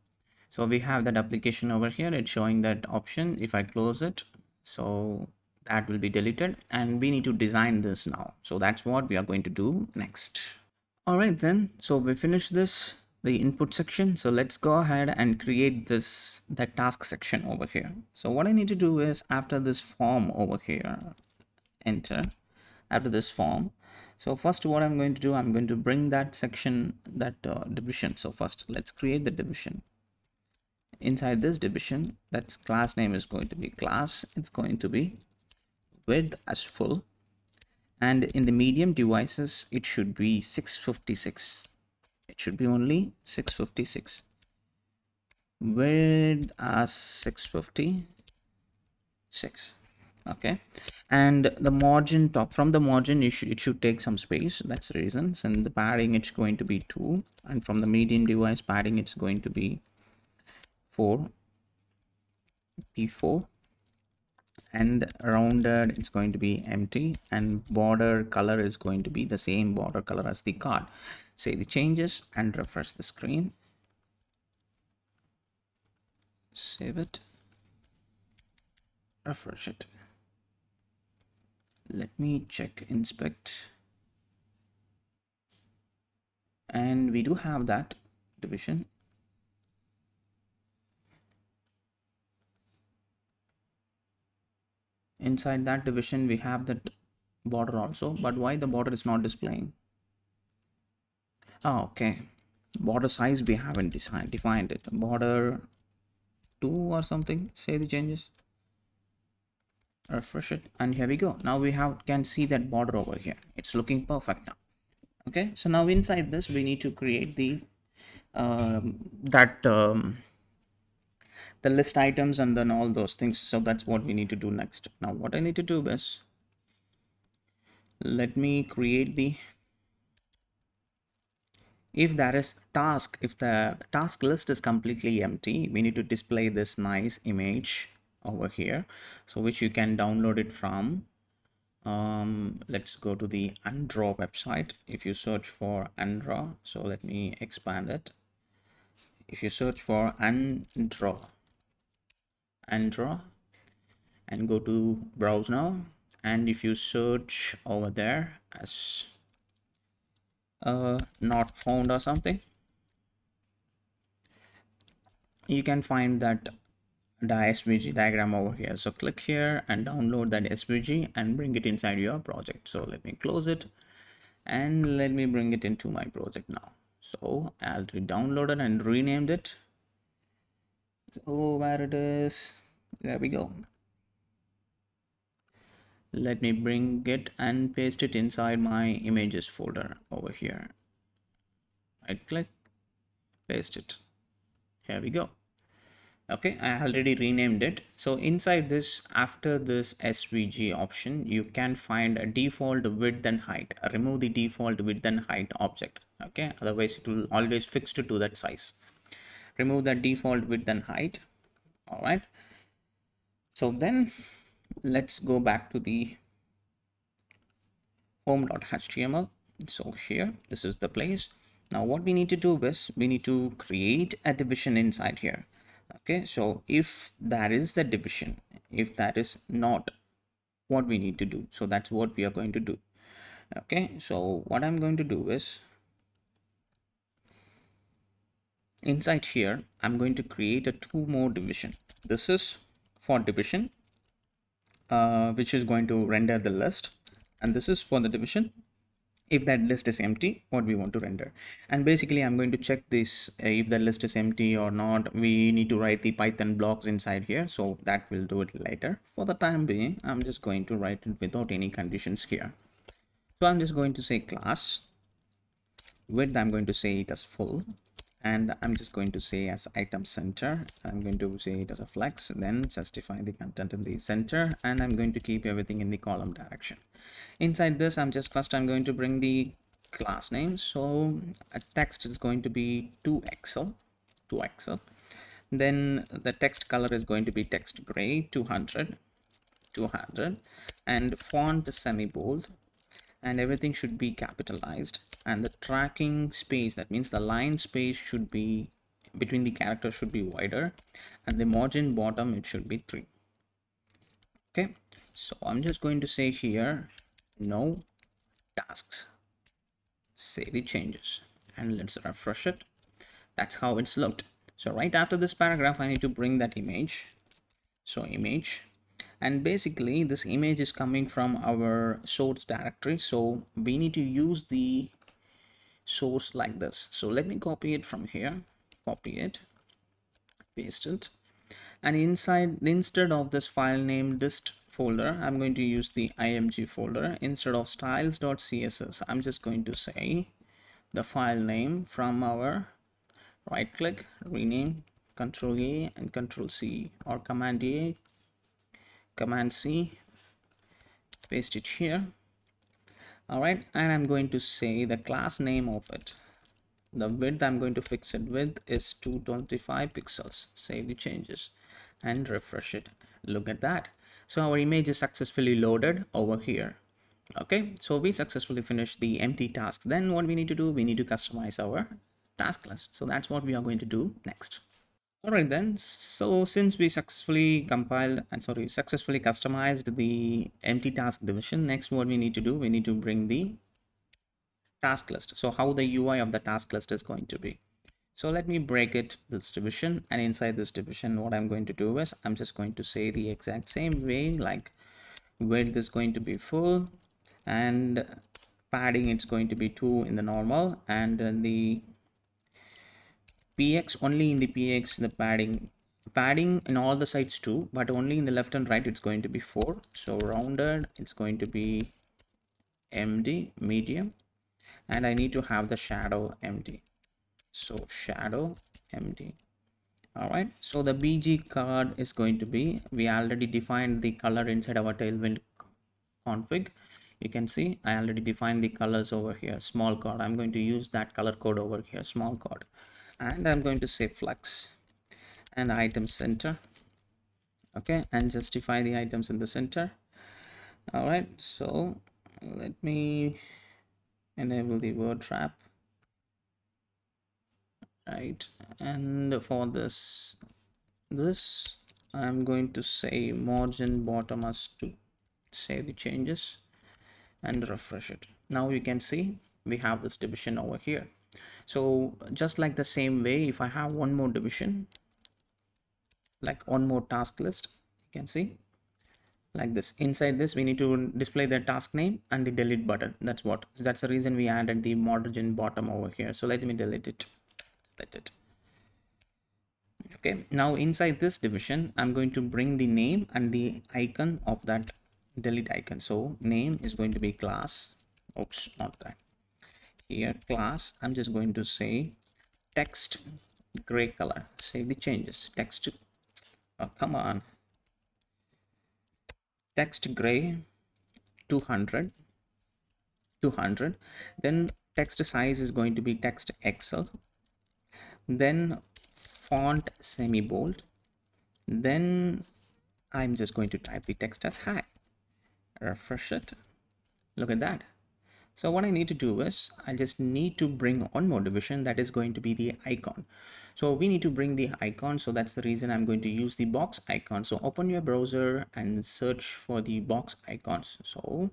So we have that application over here. It's showing that option. If I close it, so that will be deleted, and we need to design this now. So that's what we are going to do next. All right then, so we finish this, the input section. So let's go ahead and create this, that task section over here. So what I need to do is after this form over here, enter after this form. So first what I'm going to do, I'm going to bring that section, that uh, division. So first let's create the division. Inside this division, that's class name is going to be class. It's going to be width as full. And in the medium devices, it should be six fifty-six. It should be only six fifty-six. Width as six fifty-six. Okay, and the margin top, from the margin it should, it should take some space, that's the reason. And the padding it's going to be two, and from the medium device padding it's going to be four, P four, and rounded it's going to be empty, and border color is going to be the same border color as the card. Save the changes and refresh the screen. Save it, refresh it. Let me check, inspect, and we do have that division. Inside that division we have that border also, but why the border is not displaying? Oh, okay, border size we haven't designed, defined it. Border two or something. Save the changes, refresh it, and here we go. Now we have, can see that border over here. It's looking perfect now. Okay, so now inside this we need to create the um, that um, the list items and then all those things. So that's what we need to do next. Now what I need to do is, let me create the, if there is task, if the task list is completely empty, we need to display this nice image over here, so which you can download it from, um, let's go to the Undraw website. If you search for Undraw, so let me expand it. If you search for Undraw, Undraw, and go to browse now, and if you search over there as uh, not found or something, you can find that the S V G diagram over here. So click here and download that S V G and bring it inside your project. So let me close it and let me bring it into my project now. So I'll download it and renamed it. Oh, where it is, there we go. Let me bring it and paste it inside my images folder over here. I click, paste it, here we go. Okay, I already renamed it. So inside this, after this S V G option, you can find a default width and height. Remove the default width and height object. Okay, otherwise it will always fixed to that size. Remove the default width and height. All right. So then let's go back to the home dot H T M L. So here, this is the place. Now what we need to do is we need to create a division inside here. Okay, so if that is the division, if that is not what we need to do, so that's what we are going to do. Okay, so what I'm going to do is inside here, I'm going to create a two more division. This is for division, uh, which is going to render the list, and this is for the division. If that list is empty, what we want to render. And basically I'm going to check this, uh, if the list is empty or not. We need to write the Python blocks inside here, so that will do it later. For the time being, I'm just going to write it without any conditions here. So I'm just going to say class width, I'm going to say it as full, and I'm just going to say as item center, I'm going to say it as a flex, then justify the content in the center, and I'm going to keep everything in the column direction. Inside this, I'm just first I'm going to bring the class name. So a text is going to be two X L, two X L. Then the text color is going to be text gray, two hundred, two hundred, and font semi bold, and everything should be capitalized. And the tracking space, that means the line space should be between the characters, should be wider, and the margin bottom, it should be three. Okay, so I'm just going to say here no tasks, save the changes, and let's refresh it. That's how it's looked. So right after this paragraph, I need to bring that image. So image, and basically this image is coming from our source directory, so we need to use the source like this. So let me copy it from here, copy it, paste it, and inside, instead of this file name dist folder, I'm going to use the img folder. Instead of styles dot C S S, I'm just going to say the file name from our right click, rename, control A and control C, or command A, command C, paste it here. Alright, and I'm going to say the class name of it. The width, I'm going to fix it. Width is two hundred twenty-five pixels. Save the changes and refresh it. Look at that. So our image is successfully loaded over here. Okay, so we successfully finished the empty task. Then what we need to do, we need to customize our task list. So that's what we are going to do next. Alright then, so since we successfully compiled and sorry, successfully customized the empty task division, next what we need to do, we need to bring the task list. So how the U I of the task list is going to be. So let me break it, this division, and inside this division, what I'm going to do is I'm just going to say the exact same way, like width is going to be full, and padding it's going to be two in the normal, and in the P X, only in the P X the padding padding in all the sides too, but only in the left and right it's going to be four. So rounded it's going to be M D, medium, and I need to have the shadow M D, so shadow M D. All right, so the B G card is going to be, we already defined the color inside our Tailwind config. You can see I already defined the colors over here, small card. I'm going to use that color code over here, small card. And I'm going to say flex and item center. Okay, and justify the items in the center. All right, so let me enable the word wrap. Right, and for this, this I'm going to say margin bottom as two. Save the changes and refresh it. Now you can see we have this division over here. So just like the same way, if I have one more division, like one more task list, you can see like this. Inside this, we need to display the task name and the delete button. That's what, that's the reason we added the margin bottom over here. So let me delete it, delete it. Okay, now inside this division, I'm going to bring the name and the icon of that delete icon. So name is going to be class, oops, not that. Here class, I'm just going to say text gray color, save the changes, text Oh, come on. Text gray two hundred, two hundred. Then text size is going to be text Excel. Then font semi bold. Then I'm just going to type the text as hi. Refresh it. Look at that. So what I need to do is I just need to bring one more division, that is going to be the icon. So we need to bring the icon. So that's the reason I'm going to use the box icon. So open your browser and search for the box icons. So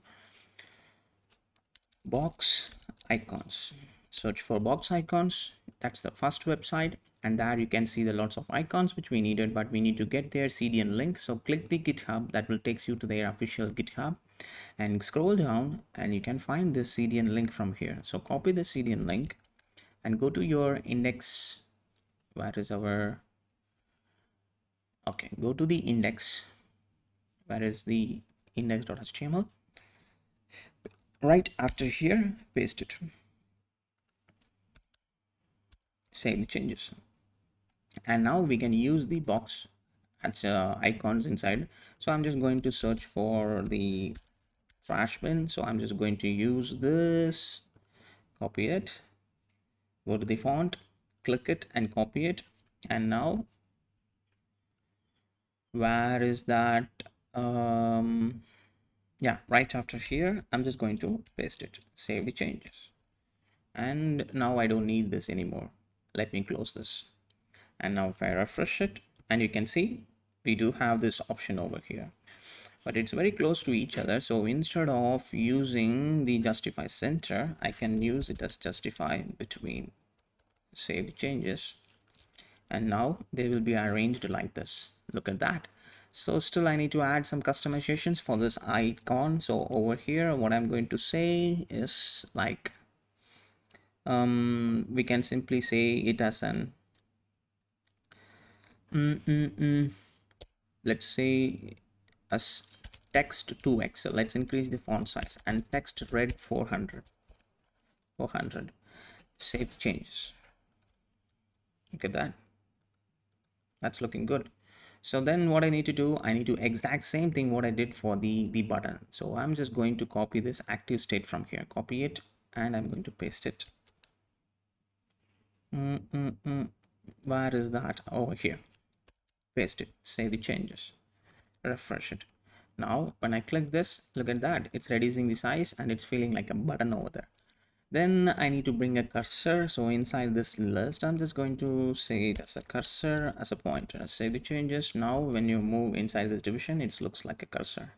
box icons, search for box icons. That's the first website. And there you can see the lots of icons which we needed, but we need to get their C D N link. So click the GitHub, that will take you to their official GitHub, and scroll down and you can find this C D N link from here. So copy the C D N link and go to your index. Where is our, okay, go to the index. Where is the index.html? Right after here, paste it. Save the changes. And now we can use the box as uh, icons inside. So I'm just going to search for the trash bin. So I'm just going to use this, copy it, go to the font, click it and copy it. And now where is that? Um, yeah, right after here, I'm just going to paste it, save the changes. And now I don't need this anymore. Let me close this. And now if I refresh it, and you can see we do have this option over here, but it's very close to each other. So instead of using the justify center, I can use it as justify between. Save changes. And now they will be arranged like this. Look at that. So still I need to add some customizations for this icon. So over here, what I'm going to say is like, um, we can simply say it as an Mm, mm, mm. let's say as text to Excel. Let's increase the font size and text red four hundred, four hundred. Save changes. Look at that. That's looking good. So then what I need to do, I need to exact same thing what I did for the the button. So I'm just going to copy this active state from here, copy it, and I'm going to paste it. mm, mm, mm. Where is that? Over here. Paste it, save the changes, refresh it. Now when I click this, look at that, it's reducing the size and it's feeling like a button over there. Then I need to bring a cursor. So inside this list, I'm just going to say it as a cursor, as a pointer, save the changes. Now when you move inside this division, it looks like a cursor.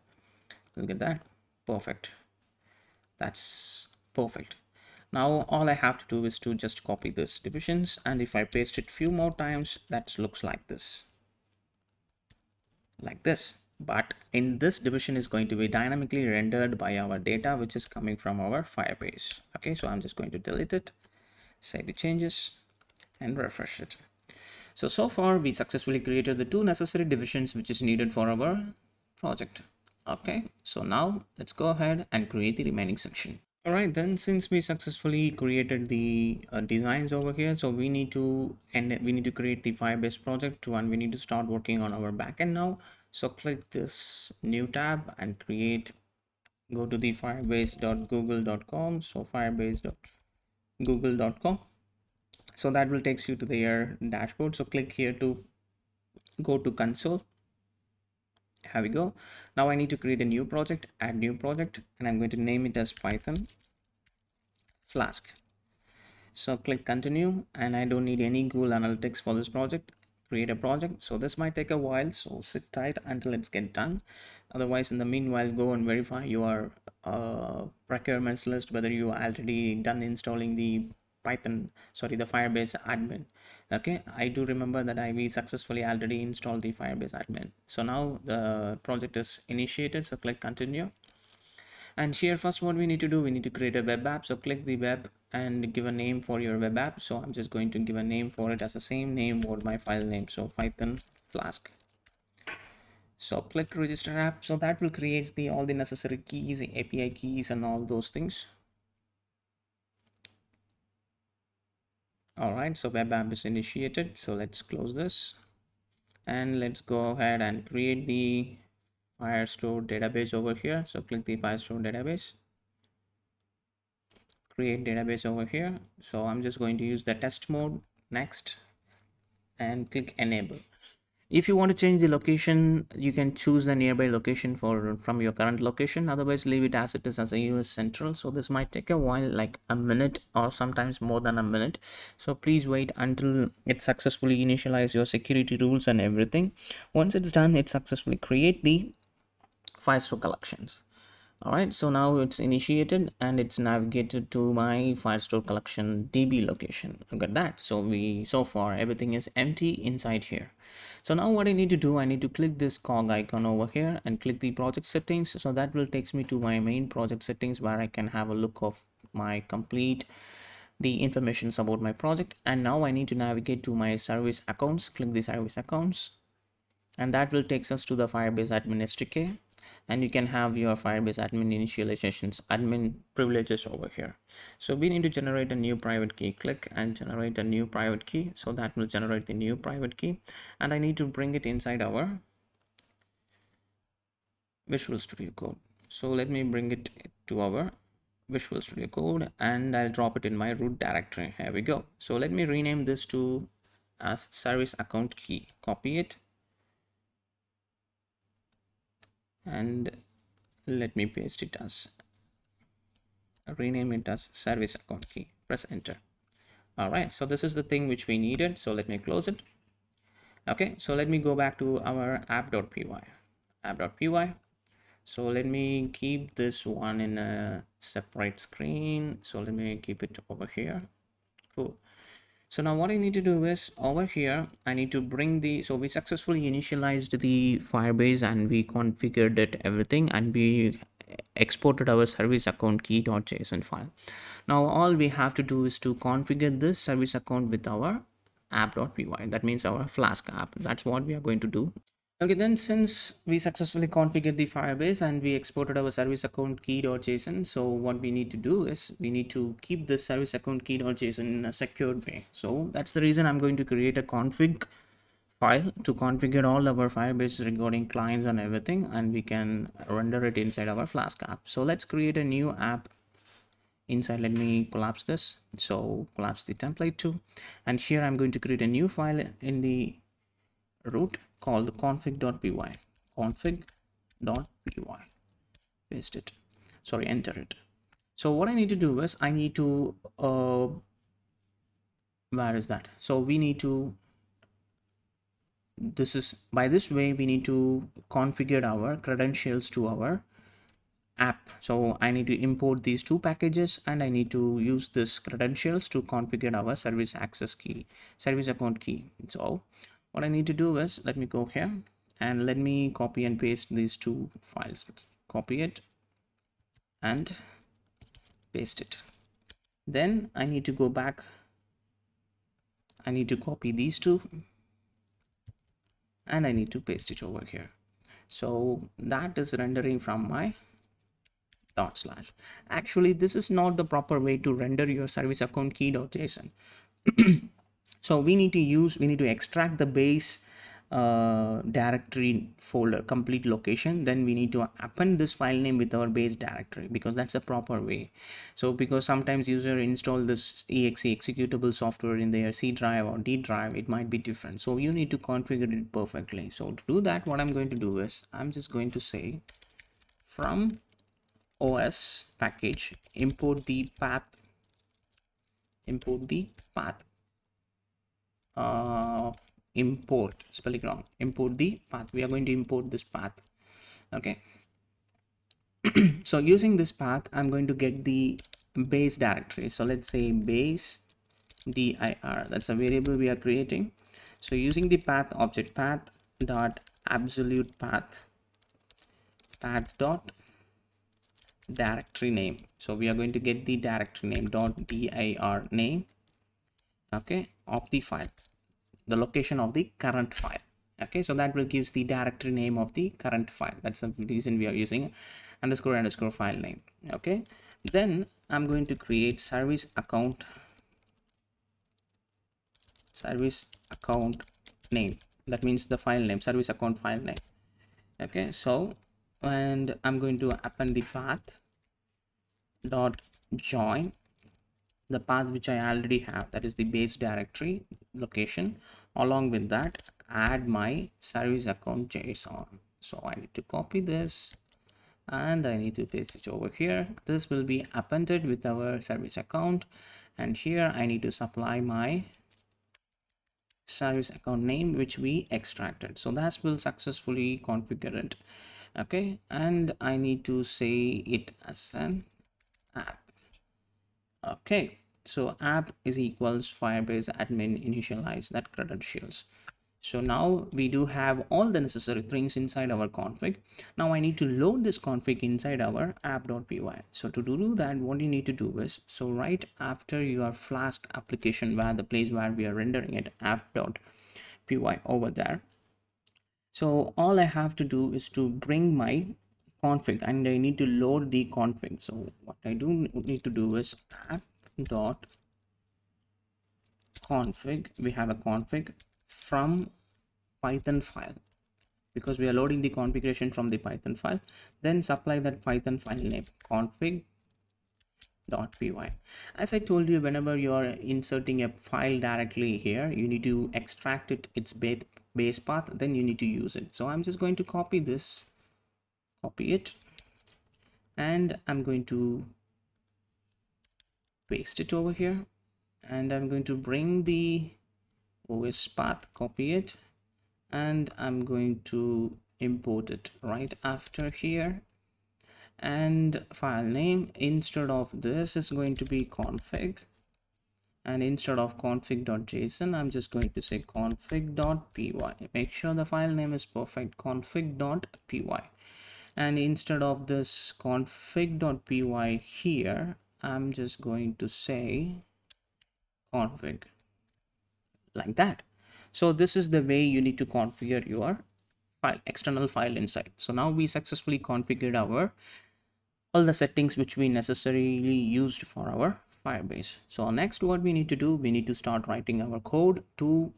Look at that. Perfect. That's perfect. Now all I have to do is to just copy this divisions, and if I paste it few more times, that looks like this, like this. But in this division is going to be dynamically rendered by our data, which is coming from our Firebase. Okay, so I'm just going to delete it, save the changes and refresh it. So, so far we successfully created the two necessary divisions which is needed for our project. Okay, so now let's go ahead and create the remaining section. All right, then since we successfully created the uh, designs over here, so we need to and we need to create the Firebase project and we need to start working on our backend now. So click this new tab and create, go to the firebase dot google dot com. So firebase dot google dot com. So that will take you to their dashboard. So click here to go to console. Here we go. Now I need to create a new project, add new project, and I'm going to name it as Python Flask. So click continue, and I don't need any Google Analytics for this project. Create a project. So this might take a while, so sit tight until it's get done. Otherwise, in the meanwhile, go and verify your uh, requirements list, whether you already done installing the Python, sorry, the Firebase Admin. Okay, I do remember that I we successfully already installed the Firebase Admin. So now the project is initiated. So click continue. And here first what we need to do, we need to create a web app. So click the web and give a name for your web app. So I'm just going to give a name for it as the same name or my file name. So Python Flask. So click register app. So that will create the all the necessary keys, the A P I keys and all those things. All right, so web app is initiated. So let's close this. and let's go ahead and create the Firestore database over here. So click the Firestore database, create database over here. So I'm just going to use the test mode, next, and click enable. If you want to change the location, you can choose the nearby location for from your current location. Otherwise, leave it as it is as a U S central. So this might take a while, like a minute or sometimes more than a minute. So please wait until it successfully initializes your security rules and everything. Once it's done, it successfully create the Firestore collections. All right. So now it's initiated and it's navigated to my Firestore collection D B location. Look at that. So we so far everything is empty inside here. So now what I need to do, I need to click this cog icon over here and click the project settings. So that will takes me to my main project settings where I can have a look of my complete the information about my project. And now I need to navigate to my service accounts. Click the service accounts, and that will takes us to the Firebase Admin S D K. And you can have your Firebase admin initializations, admin privileges over here. So we need to generate a new private key. Click and generate a new private key. So that will generate the new private key. And I need to bring it inside our Visual Studio Code. So let me bring it to our Visual Studio Code and I'll drop it in my root directory. Here we go. So let me rename this to as service account key. Copy it. And let me paste it as rename it as service account key. Press enter. All right, so this is the thing which we needed. So let me close it. Okay, so let me go back to our app.py app.py. So let me keep this one in a separate screen. So let me keep it over here. Cool. So now what I need to do is over here, I need to bring the, so we successfully initialized the Firebase and we configured it everything and we exported our service account key.json file. Now all we have to do is to configure this service account with our app.py. That means our Flask app. That's what we are going to do. Okay, then since we successfully configured the Firebase and we exported our service account key.json, so what we need to do is we need to keep the service account key.json in a secured way. So that's the reason I'm going to create a config file to configure all our Firebase regarding clients and everything, and we can render it inside our Flask app. So let's create a new app inside. Let me collapse this. So collapse the template too. And here I'm going to create a new file in the root called config.py config.py. Paste it, sorry, enter it. So what I need to do is I need to uh, where is that? So we need to this is by this way we need to configure our credentials to our app. So I need to import these two packages and I need to use this credentials to configure our service access key, service account key. So what I need to do is let me go here and let me copy and paste these two files. Let's copy it and paste it. Then I need to go back. I need to copy these two and I need to paste it over here. So that is rendering from my dot slash. Actually, this is not the proper way to render your service account key.json. So we need to use, we need to extract the base uh, directory folder, complete location. Then we need to append this file name with our base directory because that's the proper way. So because sometimes user install this exe executable software in their C drive or D drive, it might be different. So you need to configure it perfectly. So to do that, what I'm going to do is I'm just going to say from O S package, import the path, import the path. Uh, import spelling wrong import the path. We are going to import this path. Okay. So using this path, I'm going to get the base directory. So let's say base dir, that's a variable we are creating. So using the path object, path dot absolute path, path dot directory name. So we are going to get the directory name dot dir name, okay, of the file, the location of the current file. Okay, so that will gives the directory name of the current file. That's the reason we are using underscore underscore file name. Okay, then I'm going to create service account, service account name. that means the file name, service account file name. Okay, so and I'm going to append the path dot join, the path which I already have, that is the base directory location. Along with that, add my service account JSON. So I need to copy this and I need to paste it over here. This will be appended with our service account, and here I need to supply my service account name which we extracted. So that will successfully configure it. Okay, and I need to say it as an app. Okay, so app is equals Firebase admin initialize that credentials. So now we do have all the necessary things inside our config. Now I need to load this config inside our app.py. So to do that, what you need to do is, so right after your Flask application, where the place where we are rendering it, app.py over there. So all I have to do is to bring my config, and I need to load the config. So what I do need to do is app.config. We have a config from Python file because we are loading the configuration from the Python file. Then supply that Python file name, config.py. As I told you, whenever you are inserting a file directly here, you need to extract it, its base path, then you need to use it. So I'm just going to copy this, copy it, and I'm going to paste it over here, and I'm going to bring the O S path, copy it, and I'm going to import it right after here. And file name, instead of this is going to be config, and instead of config.json, I'm just going to say config.py. Make sure the file name is perfect, config.py. And instead of this config.py here, I'm just going to say config, like that. So this is the way you need to configure your file, external file inside. So now we successfully configured our all the settings which we necessarily used for our Firebase. So next, what we need to do, we need to start writing our code to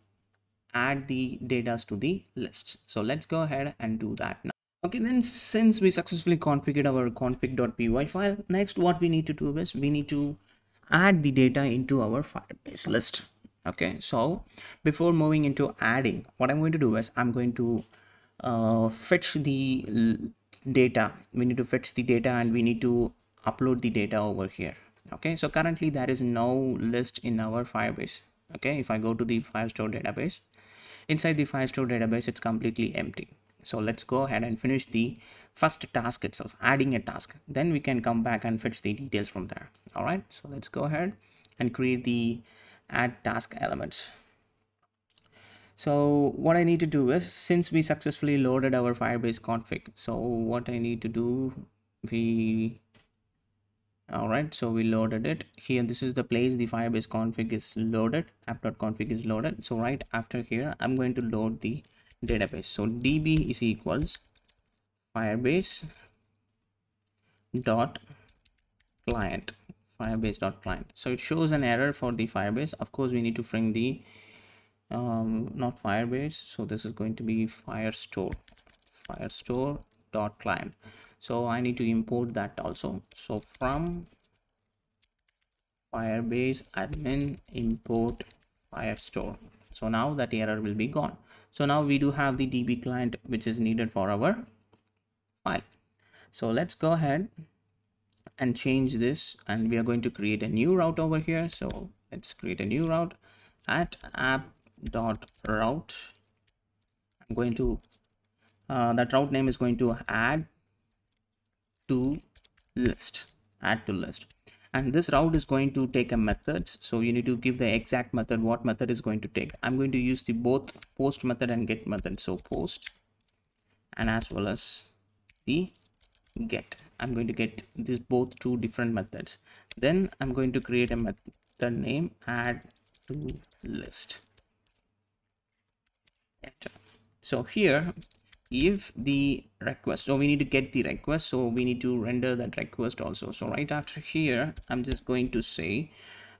add the data to the list. So let's go ahead and do that now. Okay, then since we successfully configured our config.py file, next what we need to do is we need to add the data into our Firebase list. Okay, so before moving into adding, what I'm going to do is I'm going to uh, fetch the data. We need to fetch the data and we need to upload the data over here. Okay, so currently there is no list in our Firebase. Okay, if I go to the Firestore database, inside the Firestore database, it's completely empty. So let's go ahead and finish the first task itself, adding a task. Then we can come back and fetch the details from there. All right, so let's go ahead and create the add task elements. So what I need to do is, since we successfully loaded our Firebase config, so what I need to do, we all right so we loaded it here. This is the place the Firebase config is loaded, app.config is loaded. So right after here, I'm going to load the database. So db is equals Firebase dot client, Firebase.client. So it shows an error for the Firebase. Of course, we need to bring the um, not Firebase. So this is going to be Firestore, Firestore.client. So I need to import that also. So from Firebase admin import Firestore. So now that error will be gone. So now we do have the D B client which is needed for our file. So let's go ahead and change this, and we are going to create a new route over here. So let's create a new route at app.route. I'm going to uh, that route name is going to add to list, add to list, and this route is going to take a method. So you need to give the exact method, what method is going to take. I'm going to use the both post method and get method. So post and as well as the get. I'm going to get these both two different methods. Then I'm going to create a method name add to list. So here, if the request, so we need to get the request, so we need to render that request also. So right after here, I'm just going to say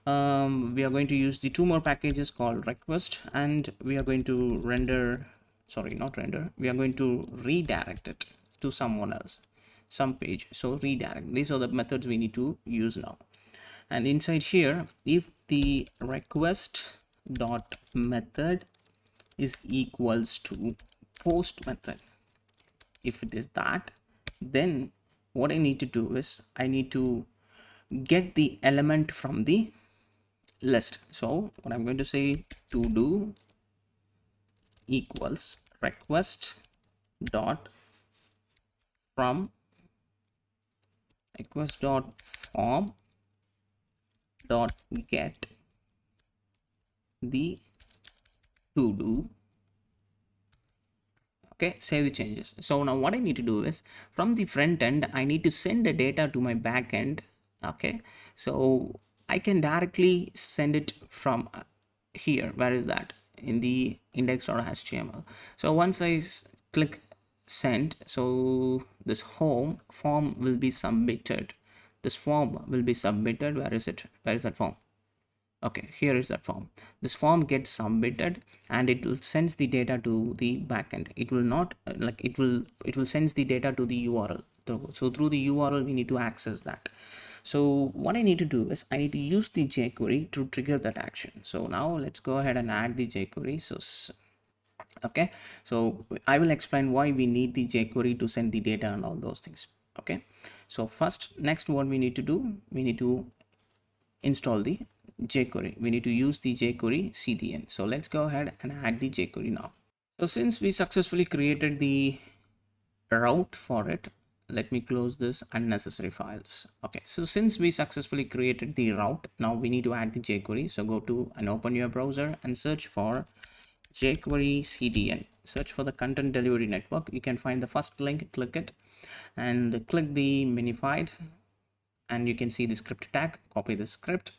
um, we are going to use the two more packages called request, and we are going to render sorry, not render, we are going to redirect it to someone else, some page. So redirect, these are the methods we need to use now. And inside here, if the request dot method is equals to post method, if it is that, then what I need to do is I need to get the element from the list. So what I'm going to say, to do equals request dot from request dot form dot get the to do. Okay, save the changes. So now what I need to do is from the front end, I need to send the data to my back end. Okay, so I can directly send it from here. Where is that? In the index.html. So once I click send, so this home form will be submitted. This form will be submitted. Where is it? Where is that form? Okay, here is that form. This form gets submitted and it will send the data to the backend. It will not like it will it will send the data to the U R L. So through the U R L we need to access that. So what I need to do is I need to use the jQuery to trigger that action. So now let's go ahead and add the jQuery. So okay, so I will explain why we need the jQuery to send the data and all those things. Okay, so first, next, what we need to do, we need to install the jQuery. We need to use the jQuery C D N. So let's go ahead and add the jQuery now. So since we successfully created the route for it, let me close this unnecessary files. Okay, so since we successfully created the route, now we need to add the jQuery. So go to and open your browser and search for jQuery C D N. Search for the content delivery network. You can find the first link, click it, and click the minified, and you can see the script tag. Copy the script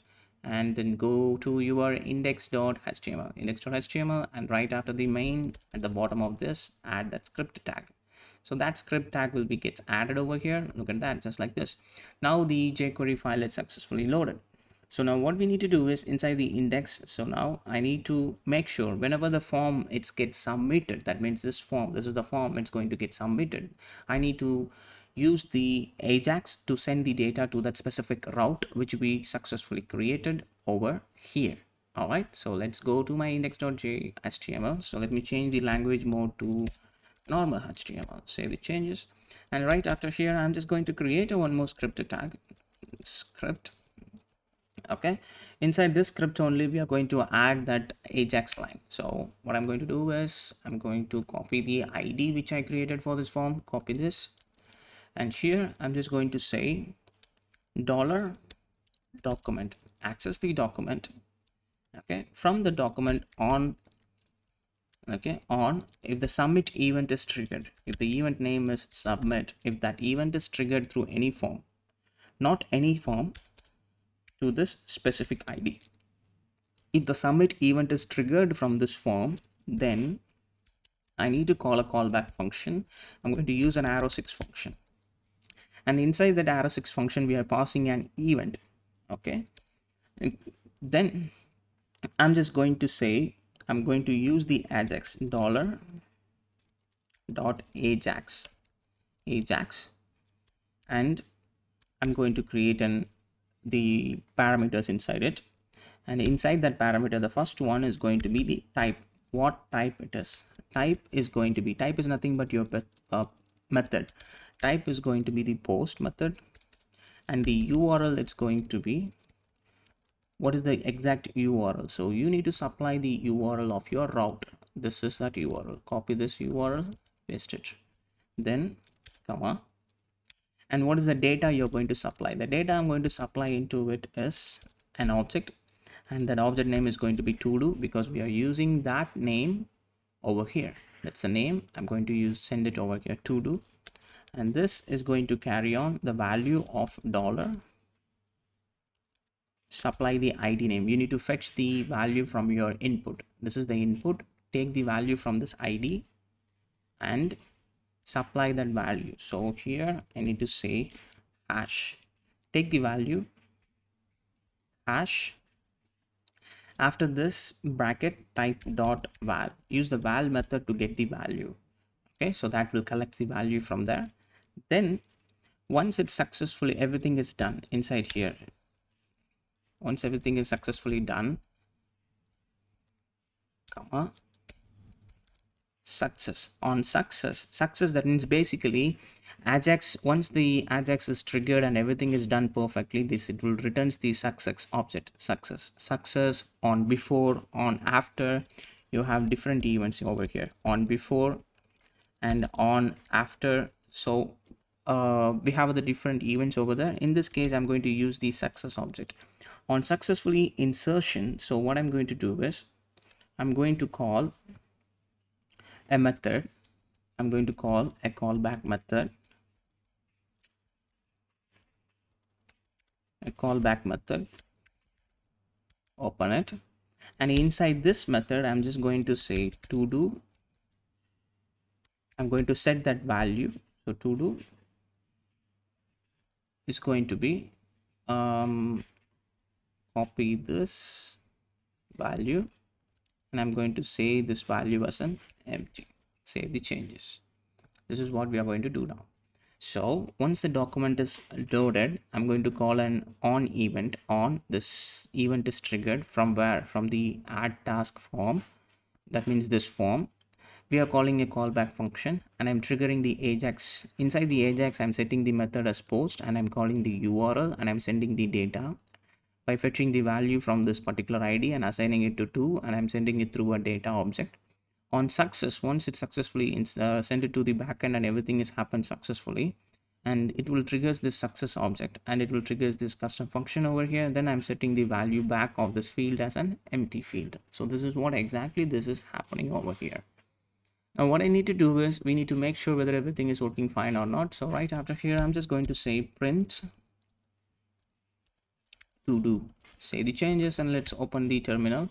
and then go to your index.html index.html and right after the main, at the bottom of this, add that script tag. So that script tag will be gets added over here. Look at that, just like this. Now the jQuery file is successfully loaded. So now what we need to do is inside the index. So now I need to make sure whenever the form it gets submitted, that means this form, this is the form it's going to get submitted. I need to use the Ajax to send the data to that specific route, which we successfully created over here. All right, so let's go to my index.html. So let me change the language mode to normal H T M L, save the changes. And right after here, I'm just going to create a one more script tag, script. Okay, inside this script only, we are going to add that Ajax line. So what I'm going to do is I'm going to copy the I D, which I created for this form, copy this. And here I'm just going to say dollar document, access the document. Okay, from the document on, okay, on if the submit event is triggered, if the event name is submit, if that event is triggered through any form, not any form, to this specific I D. If the submit event is triggered from this form, then I need to call a callback function. I'm going to use an arrow six function, and inside that arrow six function, we are passing an event. Okay, and then I'm just going to say, I'm going to use the Ajax, dollar dot Ajax, Ajax, and I'm going to create an the parameters inside it, and inside that parameter, the first one is going to be the type. What type it is? Type is going to be, type is nothing but your uh, method. Type is going to be the post method, and the U R L it's going to be, what is the exact U R L? So you need to supply the U R L of your route. This is that U R L. Copy this U R L, paste it, then comma. And what is the data you're going to supply? The data I'm going to supply into it is an object, and that object name is going to be to do, because we are using that name over here. That's the name I'm going to use, send it over here, to do. And this is going to carry on the value of dollar. Supply the I D name. You need to fetch the value from your input. This is the input. Take the value from this I D and supply that value. So here I need to say hash, take the value hash, After this bracket, type dot val. Use the val method to get the value. Okay, so that will collect the value from there. Then once it's successfully, everything is done inside here. Once everything is successfully done, comma, success. On success, success, that means basically Ajax, once the Ajax is triggered and everything is done perfectly, this it will returns the success object. Success, success, on before, on after, you have different events over here, on before and on after. So uh, we have the different events over there. In this case, I'm going to use the success object. On successfully insertion, so what I'm going to do is I'm going to call a method. I'm going to call a callback method. A callback method, open it, and inside this method I'm just going to say to do. I'm going to set that value, so to do is going to be um, copy this value, and I'm going to say this value as an empty. Save the changes. This is what we are going to do now. So once the document is loaded, I'm going to call an on event. On, this event is triggered from where? From the add task form. That means this form. We are calling a callback function, and I'm triggering the Ajax. Inside the Ajax, I'm setting the method as post, and I'm calling the U R L, and I'm sending the data by fetching the value from this particular I D and assigning it to two, and I'm sending it through a data object. On success, once it's successfully uh, sent it to the backend and everything has happened successfully, and it will triggers this success object, and it will triggers this custom function over here. Then I'm setting the value back of this field as an empty field. So this is what exactly this is happening over here. Now what I need to do is we need to make sure whether everything is working fine or not. So right after here, I'm just going to say print to do. Save the changes and let's open the terminal.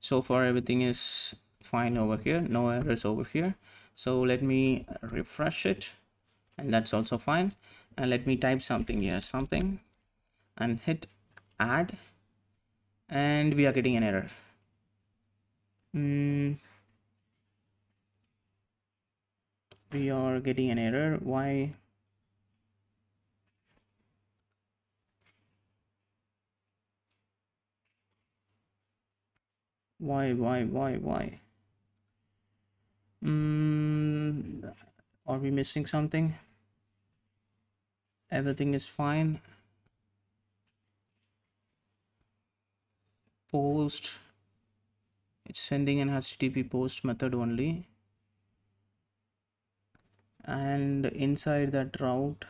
So far everything is fine over here, no errors over here. So let me refresh it, and that's also fine. And let me type something here, something, and hit add, and we are getting an error. Mm. We are getting an error. Why? Why? Why? Why? Why? Mm, are we missing something? Everything is fine. Post, it's sending an H T T P post method only, and inside that route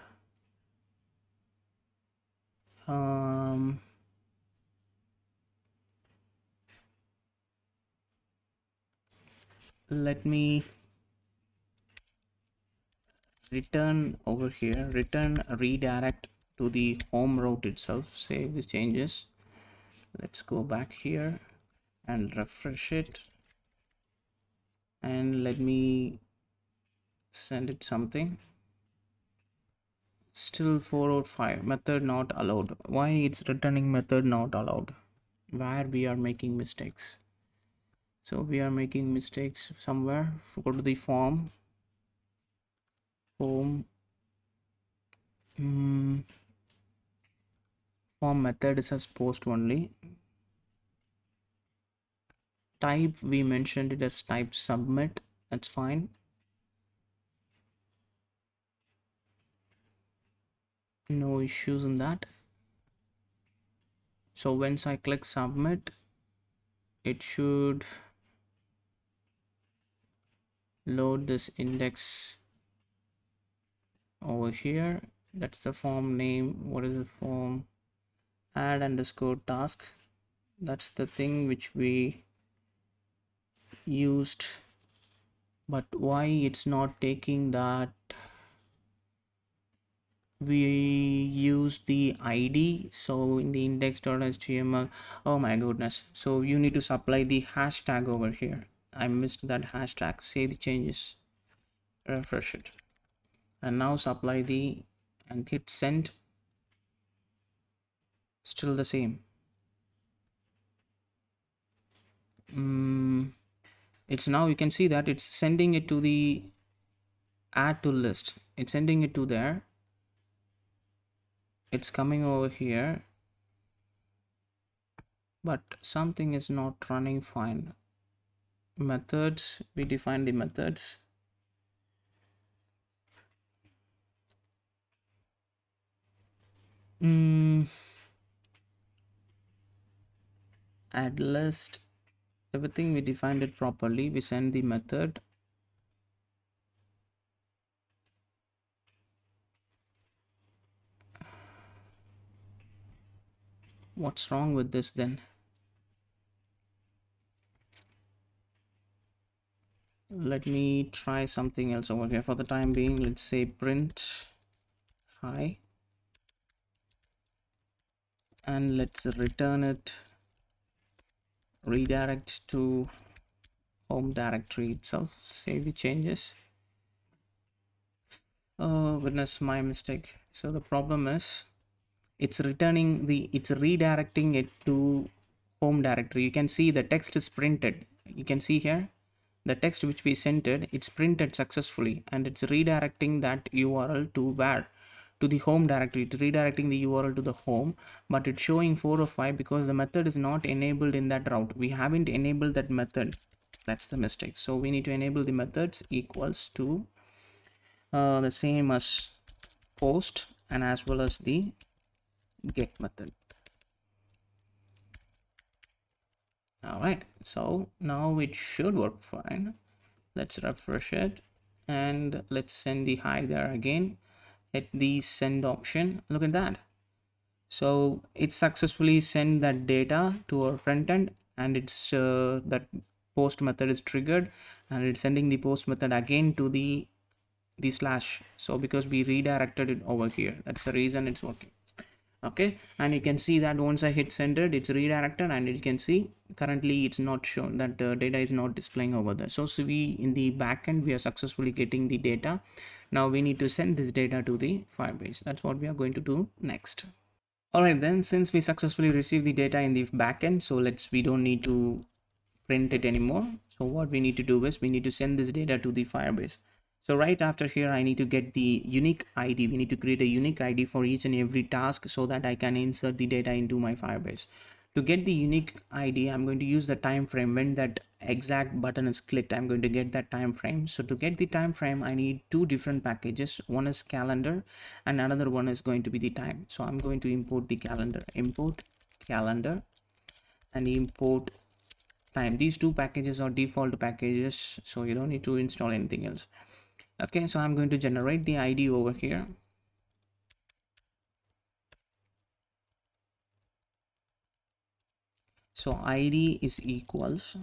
um let me return over here, return redirect to the home route itself. Save the changes. Let's go back here and refresh it, and let me send it something. Still four oh five, method not allowed. Why it's returning method not allowed? Where we are making mistakes? So we are making mistakes somewhere. Go to the form, form, mm. form method is as post only. Type, we mentioned it as type submit, that's fine. No issues in that. So once I click submit, it should load this index over here. That's the form name. What is the form? Add underscore task. That's the thing which we used, but why it's not taking that? We use the I D, so in the index.html. Oh my goodness, so you need to supply the hashtag over here. I missed that hashtag. Save the changes, refresh it, and now supply the and hit send. Still the same. um, it's now you can see that it's sending it to the add to list. It's sending it to there. It's coming over here, but something is not running fine. Methods, we define the methods. Mm. Add list, everything we defined it properly. We send the method. What's wrong with this then? Let me try something else over here for the time being. Let's say print hi and let's return it, redirect to home directory itself. Save the changes. Oh goodness, my mistake. So the problem is it's returning the it's redirecting it to home directory. You can see the text is printed. You can see here the text which we sent it, it's printed successfully, and it's redirecting that U R L to where? To the home directory. It's redirecting the U R L to the home, but it's showing four oh five because the method is not enabled in that route. We haven't enabled that method. That's the mistake. So we need to enable the methods equals to uh, the same as post and as well as the get method. All right, so now it should work fine. Let's refresh it and let's send the hi there again. Hit the send option. Look at that. So it successfully sent that data to our front end, and it's uh, that post method is triggered, and it's sending the post method again to the the slash. So because we redirected it over here, that's the reason it's working. Okay, and you can see that once I hit send it, it's redirected, and you can see currently it's not shown, that the data is not displaying over there. So, so we in the backend, we are successfully getting the data. Now we need to send this data to the Firebase. That's what we are going to do next. All right, then since we successfully received the data in the backend, so let's we don't need to print it anymore. So what we need to do is we need to send this data to the Firebase. So right after here, I need to get the unique I D. We need to create a unique I D for each and every task so that I can insert the data into my Firebase. To get the unique I D, I'm going to use the time frame when that exact button is clicked. I'm going to get that time frame. So to get the time frame, I need two different packages. One is calendar and another one is going to be the time. So I'm going to import the calendar, import calendar and import time. These two packages are default packages, so you don't need to install anything else. Okay, so I'm going to generate the I D over here. So I D is equals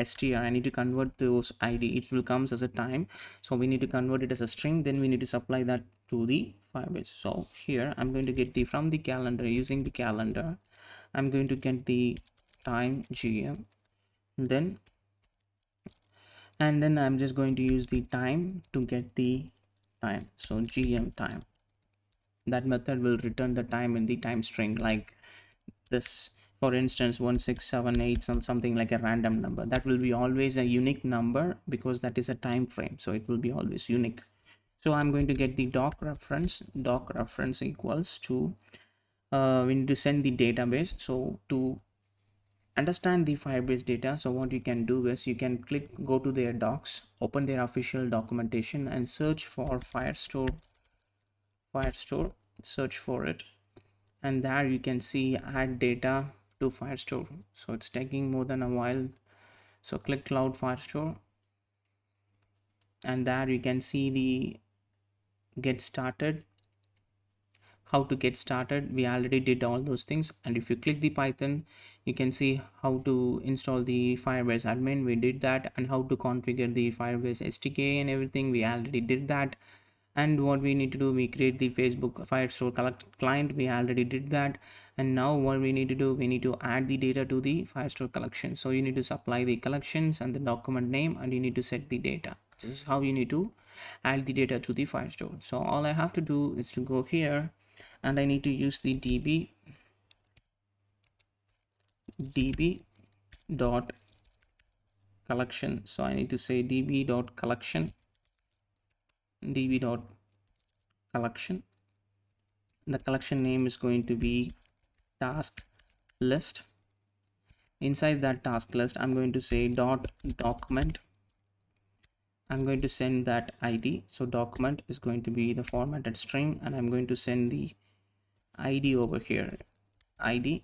str. I need to convert those I D. It will comes as a time. So we need to convert it as a string. Then we need to supply that to the Firebase. So here I'm going to get the from the calendar using the calendar. I'm going to get the time G M. Then And then I'm just going to use the time to get the time. So G M time. That method will return the time in the time string like this. For instance, one six seven eight, some something like a random number. That will be always a unique number because that is a time frame. So it will be always unique. So I'm going to get the doc reference. Doc reference equals to uh, we need to send the database. So to understand the Firebase data, so what you can do is you can click, go to their docs, open their official documentation and search for Firestore. Firestore, search for it, and there you can see add data to Firestore. So it's taking more than a while, so click Cloud Firestore, and there you can see the get started, how to get started. We already did all those things, and if you click the Python, you can see how to install the Firebase Admin. We did that, and how to configure the Firebase S D K and everything. We already did that. And what we need to do, we create the Facebook Firestore client. We already did that. And now what we need to do, we need to add the data to the Firestore collection. So you need to supply the collections and the document name, and you need to set the data. This is how you need to add the data to the Firestore. So all I have to do is to go here, and I need to use the db db dot collection. So I need to say db.collection, db.collection. The collection name is going to be task list. Inside that task list, I'm going to say dot document. I'm going to send that I D. So document is going to be the formatted string, and I'm going to send the I D over here, I D,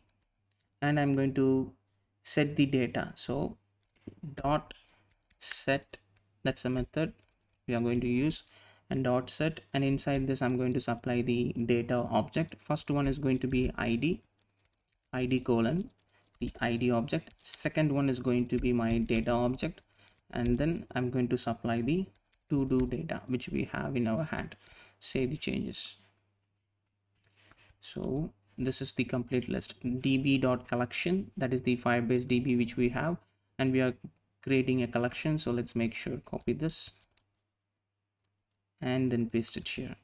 and I'm going to set the data. So dot set, that's the method we are going to use, and dot set, and inside this I'm going to supply the data object. First one is going to be I D, I D colon, the I D object. Second one is going to be my data object, and then I'm going to supply the to-do data which we have in our hand. Save the changes. So this is the complete list. Db.collection, that is the Firebase D B which we have, and we are creating a collection. So let's make sure copy this and then paste it here.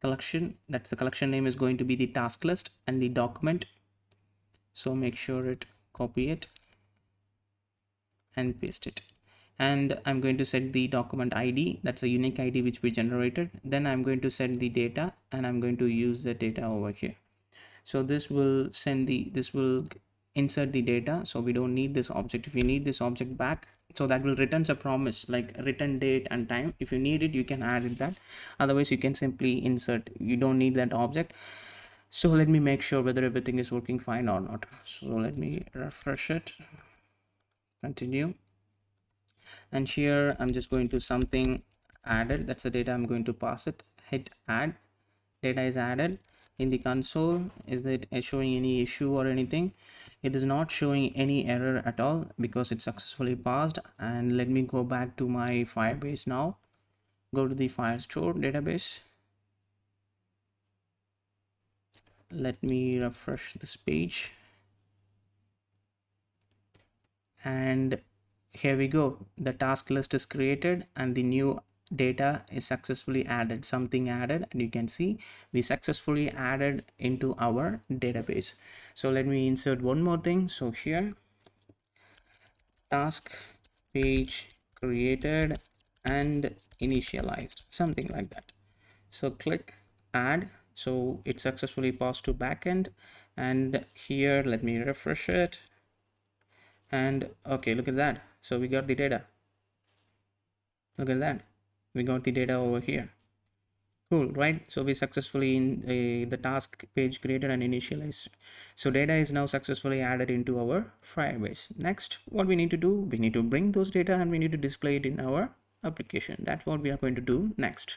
Collection, that's the collection name is going to be the task list and the document. So make sure it copy it and paste it. And I'm going to set the document I D, that's a unique I D which we generated. Then I'm going to set the data, and I'm going to use the data over here. So this will send the, this will insert the data. So we don't need this object. If you need this object back, so that will returns a promise like return date and time. If you need it, you can add it that. Otherwise, you can simply insert. You don't need that object. So let me make sure whether everything is working fine or not. So let me refresh it. Continue. And here I'm just going to something added. That's the data I'm going to pass it. Hit add. Data is added. In the console, is it showing any issue or anything? It is not showing any error at all because it's successfully passed. And let me go back to my Firebase now. Go to the Firestore database. Let me refresh this page. And here we go. The task list is created and the new data is successfully added, something added, and you can see we successfully added into our database. So let me insert one more thing. So here, task page created and initialized, something like that. So click add. So it successfully passed to backend. And here, let me refresh it. And okay, look at that. So we got the data. Look at that. We got the data over here. Cool, right? So we successfully in uh, the task page created and initialized. So data is now successfully added into our Firebase. Next, what we need to do, we need to bring those data and we need to display it in our application. That's what we are going to do next.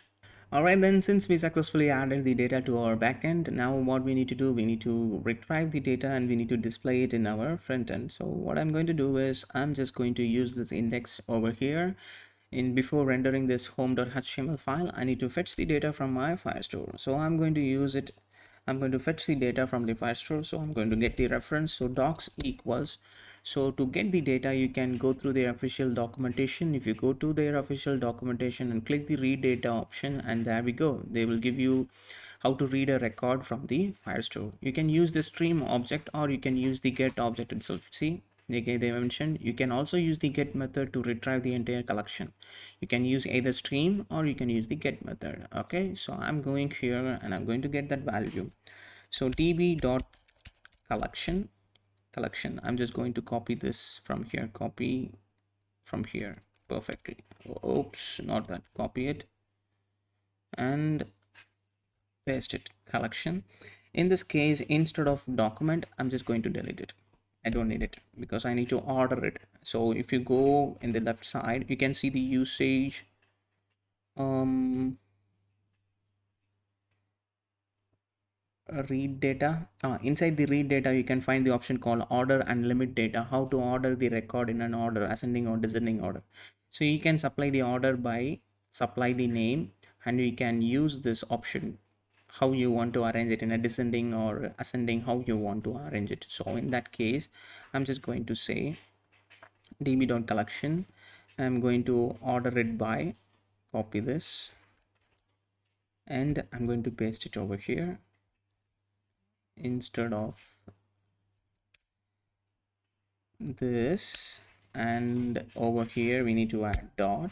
Alright then, since we successfully added the data to our backend, now what we need to do, we need to retrieve the data and we need to display it in our front end. So what I'm going to do is, I'm just going to use this index over here. In before rendering this home.html file, I need to fetch the data from my Firestore. So I'm going to use it. I'm going to fetch the data from the Firestore. So I'm going to get the reference. So docs equals. So to get the data, you can go through their official documentation. If you go to their official documentation and click the read data option, and there we go. They will give you how to read a record from the Firestore. You can use the stream object or you can use the get object itself. See, they mentioned you can also use the get method to retrieve the entire collection. You can use either stream or you can use the get method. Okay, so I'm going here and I'm going to get that value. So db.collection, collection, I'm just going to copy this from here, copy from here perfectly. Oops, not that. Copy it and paste it. Collection. In this case, instead of document, I'm just going to delete it. I don't need it because I need to order it. So if you go in the left side, you can see the usage. Um, read data. Uh, inside the read data, you can find the option called order and limit data. How to order the record in an order, ascending or descending order. So you can supply the order by supply the name, and you can use this option. How you want to arrange it in a descending or ascending, how you want to arrange it. So in that case, I'm just going to say db.collection. I'm going to order it by, copy this, and I'm going to paste it over here instead of this. and over here we need to add dot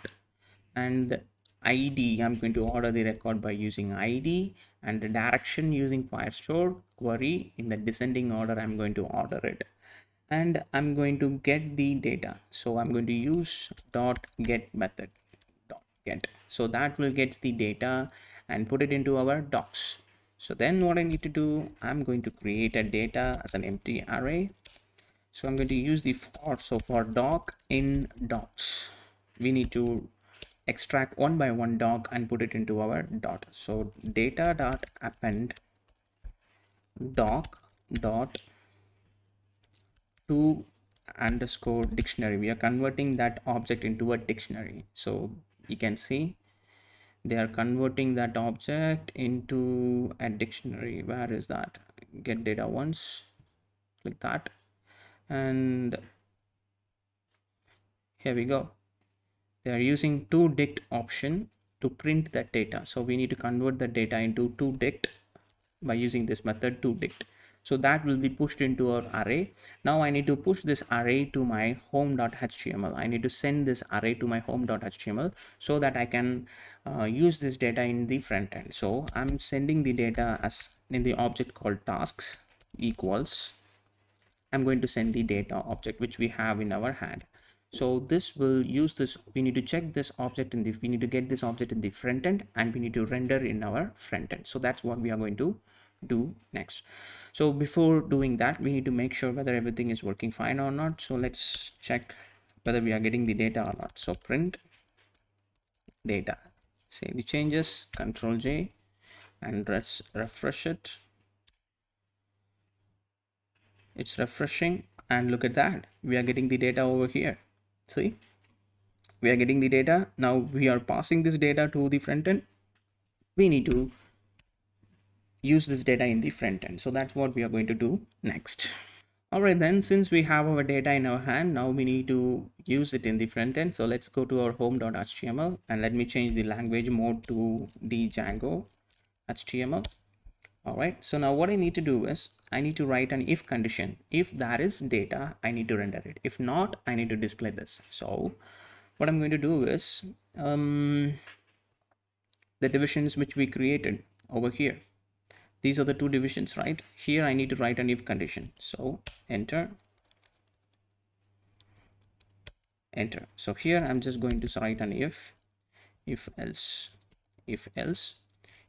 and I D. I'm going to order the record by using I D, and the direction using Firestore query. In the descending order I'm going to order it, and I'm going to get the data. So I'm going to use dot get method, dot get, so that will get the data and put it into our docs. So then what I need to do, I'm going to create a data as an empty array. So I'm going to use the for, so for doc in docs, we need to extract one by one doc and put it into our dot. So data dot append doc dot to underscore dictionary. We are converting that object into a dictionary. So you can see they are converting that object into a dictionary. Where is that? Get data once, click that, and here we go. They are using toDict option to print that data. So we need to convert the data into toDict by using this method toDict. So that will be pushed into our array. Now I need to push this array to my home.html. I need to send this array to my home.html so that I can uh, use this data in the front end. So I'm sending the data as in the object called tasks equals. I'm going to send the data object which we have in our hand. So this will use this. We need to check this object in the. We need to get this object in the front end, and we need to render in our front end. So that's what we are going to do next. So before doing that, we need to make sure whether everything is working fine or not. So let's check whether we are getting the data or not. So print data, save the changes, Control J, and let's refresh it. It's refreshing, and look at that, we are getting the data over here. See, we are getting the data. Now we are passing this data to the front end. We need to use this data in the front end. So that's what we are going to do next. All right, then, since we have our data in our hand, now we need to use it in the front end. So let's go to our home.html, and let me change the language mode to the Django H T M L. All right, so now what I need to do is I need to write an if condition. If there is data, I need to render it. If not, I need to display this. So what I'm going to do is um, the divisions which we created over here. These are the two divisions, right? Here I need to write an if condition. So enter, enter. So here I'm just going to write an if, if else, if else.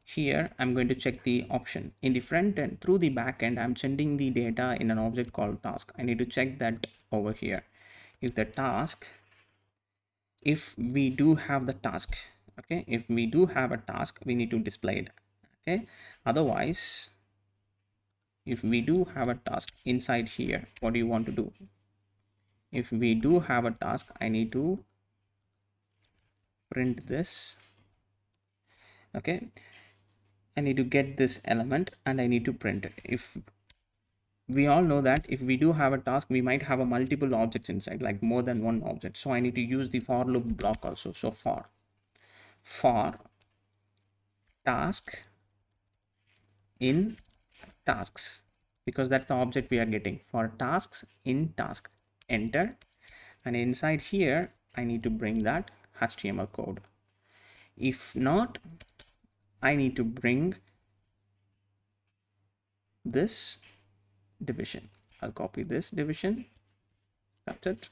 Here I'm going to check the option. In the front end, through the back end, I'm sending the data in an object called task. I need to check that over here. If the task, if we do have the task, okay, if we do have a task, we need to display it. Okay, otherwise, if we do have a task inside here, what do you want to do? If we do have a task, I need to print this. Okay, I need to get this element and I need to print it. If we all know that if we do have a task, we might have a multiple objects inside, like more than one object. So I need to use the for loop block also. So for for task in tasks, because that's the object we are getting, for tasks in task, enter, and inside here I need to bring that H T M L code. If not, I need to bring this division. I'll copy this division, that's it,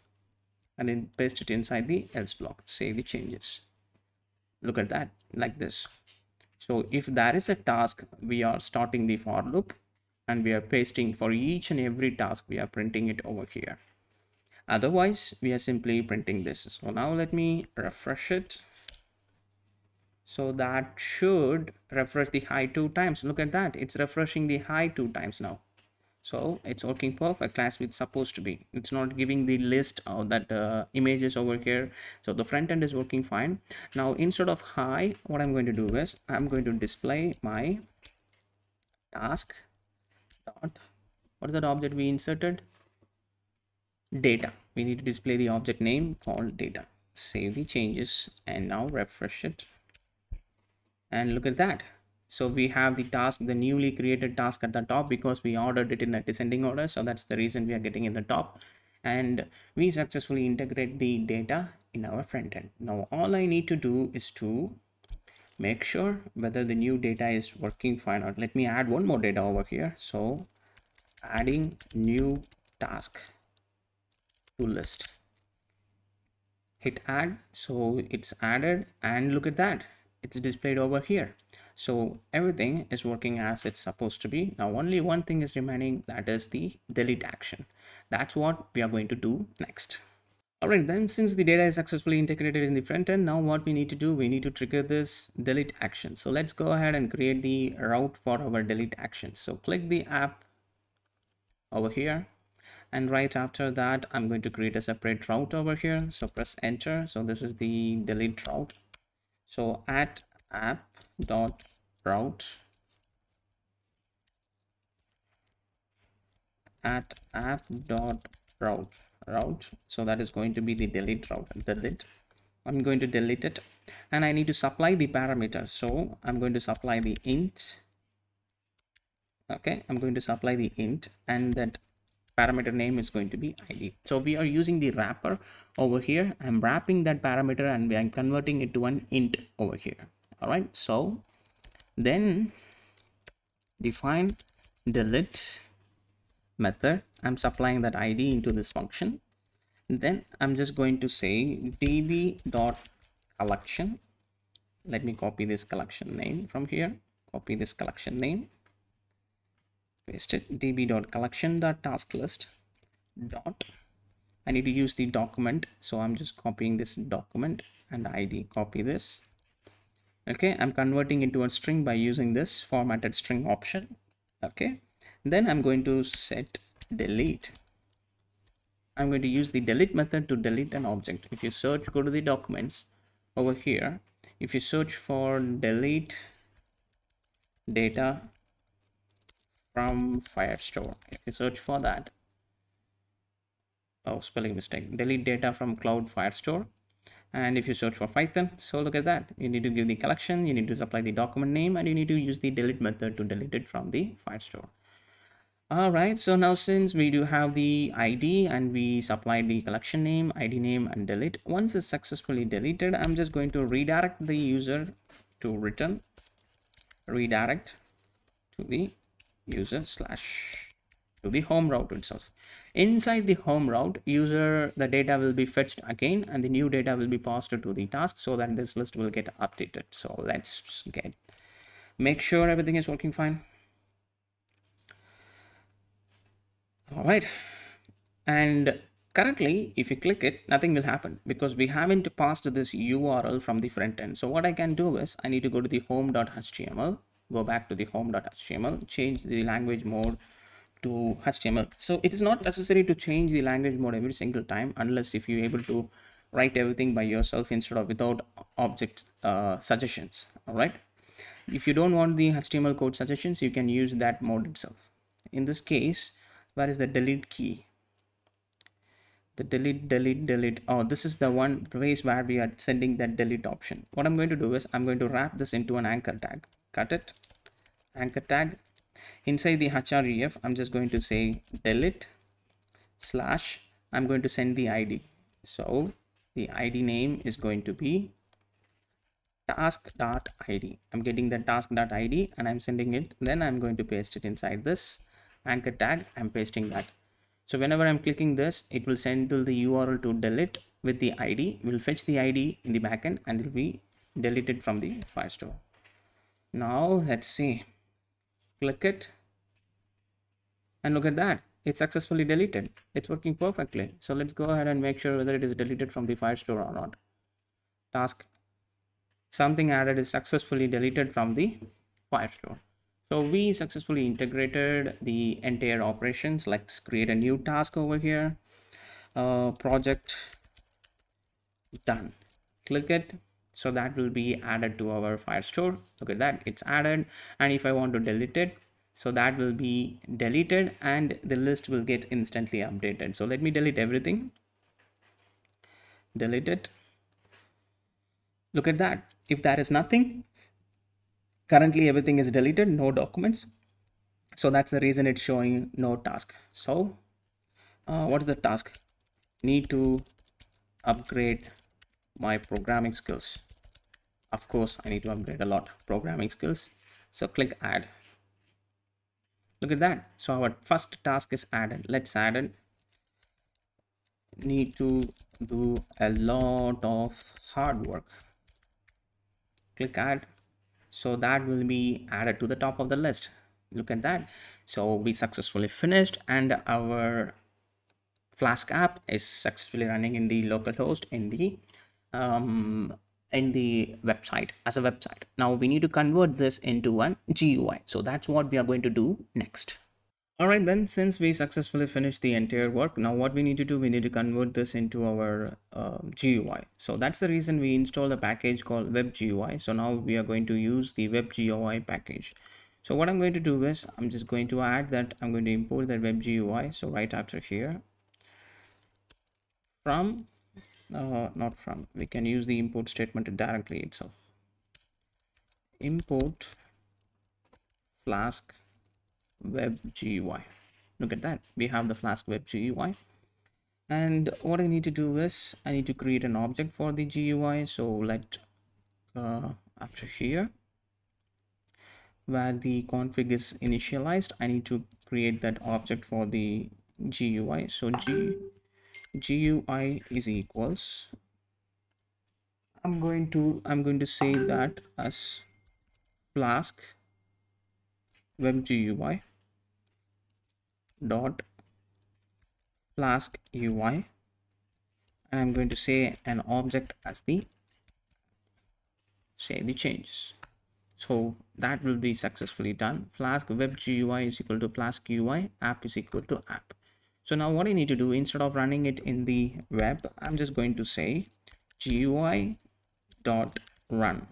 and then paste it inside the else block. Save the changes. Look at that, like this. So if there is a task, we are starting the for loop and we are pasting for each and every task. We are printing it over here. Otherwise, we are simply printing this. So now let me refresh it. So that should refresh the high two times. Look at that. It's refreshing the high two times now. So it's working perfect. Class it's supposed to be. It's not giving the list of that uh, images over here. So the front end is working fine. Now instead of high, what I'm going to do is I'm going to display my task dot. What is that object we inserted? Data. We need to display the object name called data. Save the changes and now refresh it. And look at that. So we have the task, the newly created task at the top, because we ordered it in a descending order. So that's the reason we are getting in the top. and we successfully integrate the data in our front end. Now all I need to do is to make sure whether the new data is working fine or not. Let me add one more data over here. So adding new task to list, hit add, so it's added, and look at that, it's displayed over here. So everything is working as it's supposed to be. Now only one thing is remaining, that is the delete action. That's what we are going to do next. Alright, then since the data is successfully integrated in the front end, now what we need to do, we need to trigger this delete action. So let's go ahead and create the route for our delete action. So click the app over here, and right after that I'm going to create a separate route over here. So press enter. So this is the delete route. So at app dot route, at app dot route route so that is going to be the delete route. Delete, I'm going to delete it, and I need to supply the parameter. So I'm going to supply the int. Okay, I'm going to supply the int, and that parameter name is going to be I D. So we are using the wrapper over here. I'm wrapping that parameter and I'm converting it to an int over here. All right, so then define delete method. I'm supplying that I D into this function. Then I'm just going to say db.collection. Let me copy this collection name from here. Copy this collection name. Paste it. db.collection.taskList dot. I need to use the document, so I'm just copying this document and I D. Copy this. Okay, I'm converting into a string by using this formatted string option. Okay, then I'm going to set delete. I'm going to use the delete method to delete an object. If you search, go to the documents over here. If you search for delete data from Firestore, if you search for that, oh spelling mistake, delete data from Cloud Firestore, and if you search for Python, so look at that, you need to give the collection, you need to supply the document name, and you need to use the delete method to delete it from the Firestore. All right, so now since we do have the I D and we supplied the collection name, I D name, and delete, once it's successfully deleted, I'm just going to redirect the user to return, redirect to the user slash to the home route itself. Inside the home route, user the data will be fetched again, and the new data will be passed to the task so that this list will get updated. So let's get make sure everything is working fine. All right, and currently if you click it, nothing will happen because we haven't passed this U R L from the front end. So what I can do is I need to go to the home.html. Go back to the home.html, change the language mode to H T M L. So it is not necessary to change the language mode every single time, unless if you're able to write everything by yourself instead of without object uh, suggestions. All right. If you don't want the H T M L code suggestions, you can use that mode itself. In this case, where is the delete key? The delete, delete, delete. Oh, this is the one place where we are sending that delete option. What I'm going to do is I'm going to wrap this into an anchor tag. Cut it, anchor tag. Inside the href, I'm just going to say delete slash. I'm going to send the I D. So the I D name is going to be task.id. I'm getting the task.id and I'm sending it. Then I'm going to paste it inside this anchor tag. I'm pasting that. So whenever I'm clicking this, it will send to the U R L to delete with the I D. We'll fetch the I D in the backend and it'll be deleted from the Firestore. Now let's see, click it and look at that, it's successfully deleted. It's working perfectly. So let's go ahead and make sure whether it is deleted from the Firestore or not. Task, something added is successfully deleted from the Firestore. So we successfully integrated the entire operations. Let's create a new task over here. Uh, project done, click it. So that will be added to our Firestore. Look at that, it's added. And if I want to delete it, so that will be deleted and the list will get instantly updated. So let me delete everything. Delete it. Look at that. If there is nothing, currently everything is deleted, no documents. So that's the reason it's showing no task. So uh, what is the task? need to upgrade my programming skills. Of course, I need to upgrade a lot programming skills. So click add. Look at that. So our first task is added. Let's add it. Need to do a lot of hard work. Click add. So that will be added to the top of the list. Look at that. So we successfully finished, and our Flask app is successfully running in the localhost in the um, in the website as a website. Now we need to convert this into an G U I. So that's what we are going to do next. All right, then, since we successfully finished the entire work, now what we need to do, we need to convert this into our uh, G U I. So that's the reason we installed a package called web G U I. So now we are going to use the web G U I package. So what I'm going to do is I'm just going to add that I'm going to import that web G U I. So right after here, from uh, not from, we can use the import statement directly itself. Import Flask web G U I. Look at that, we have the Flask web G U I. And what I need to do is I need to create an object for the G U I. So let uh, after here, where the config is initialized, I need to create that object for the G U I. So G, GUI is equals, I'm going to I'm going to say that as Flask web G U I dot Flask U I, and I'm going to say an object as the say the changes. So that will be successfully done. Flask web G U I is equal to Flask U I, app is equal to app. So now what I need to do, instead of running it in the web, I'm just going to say G U I dot run.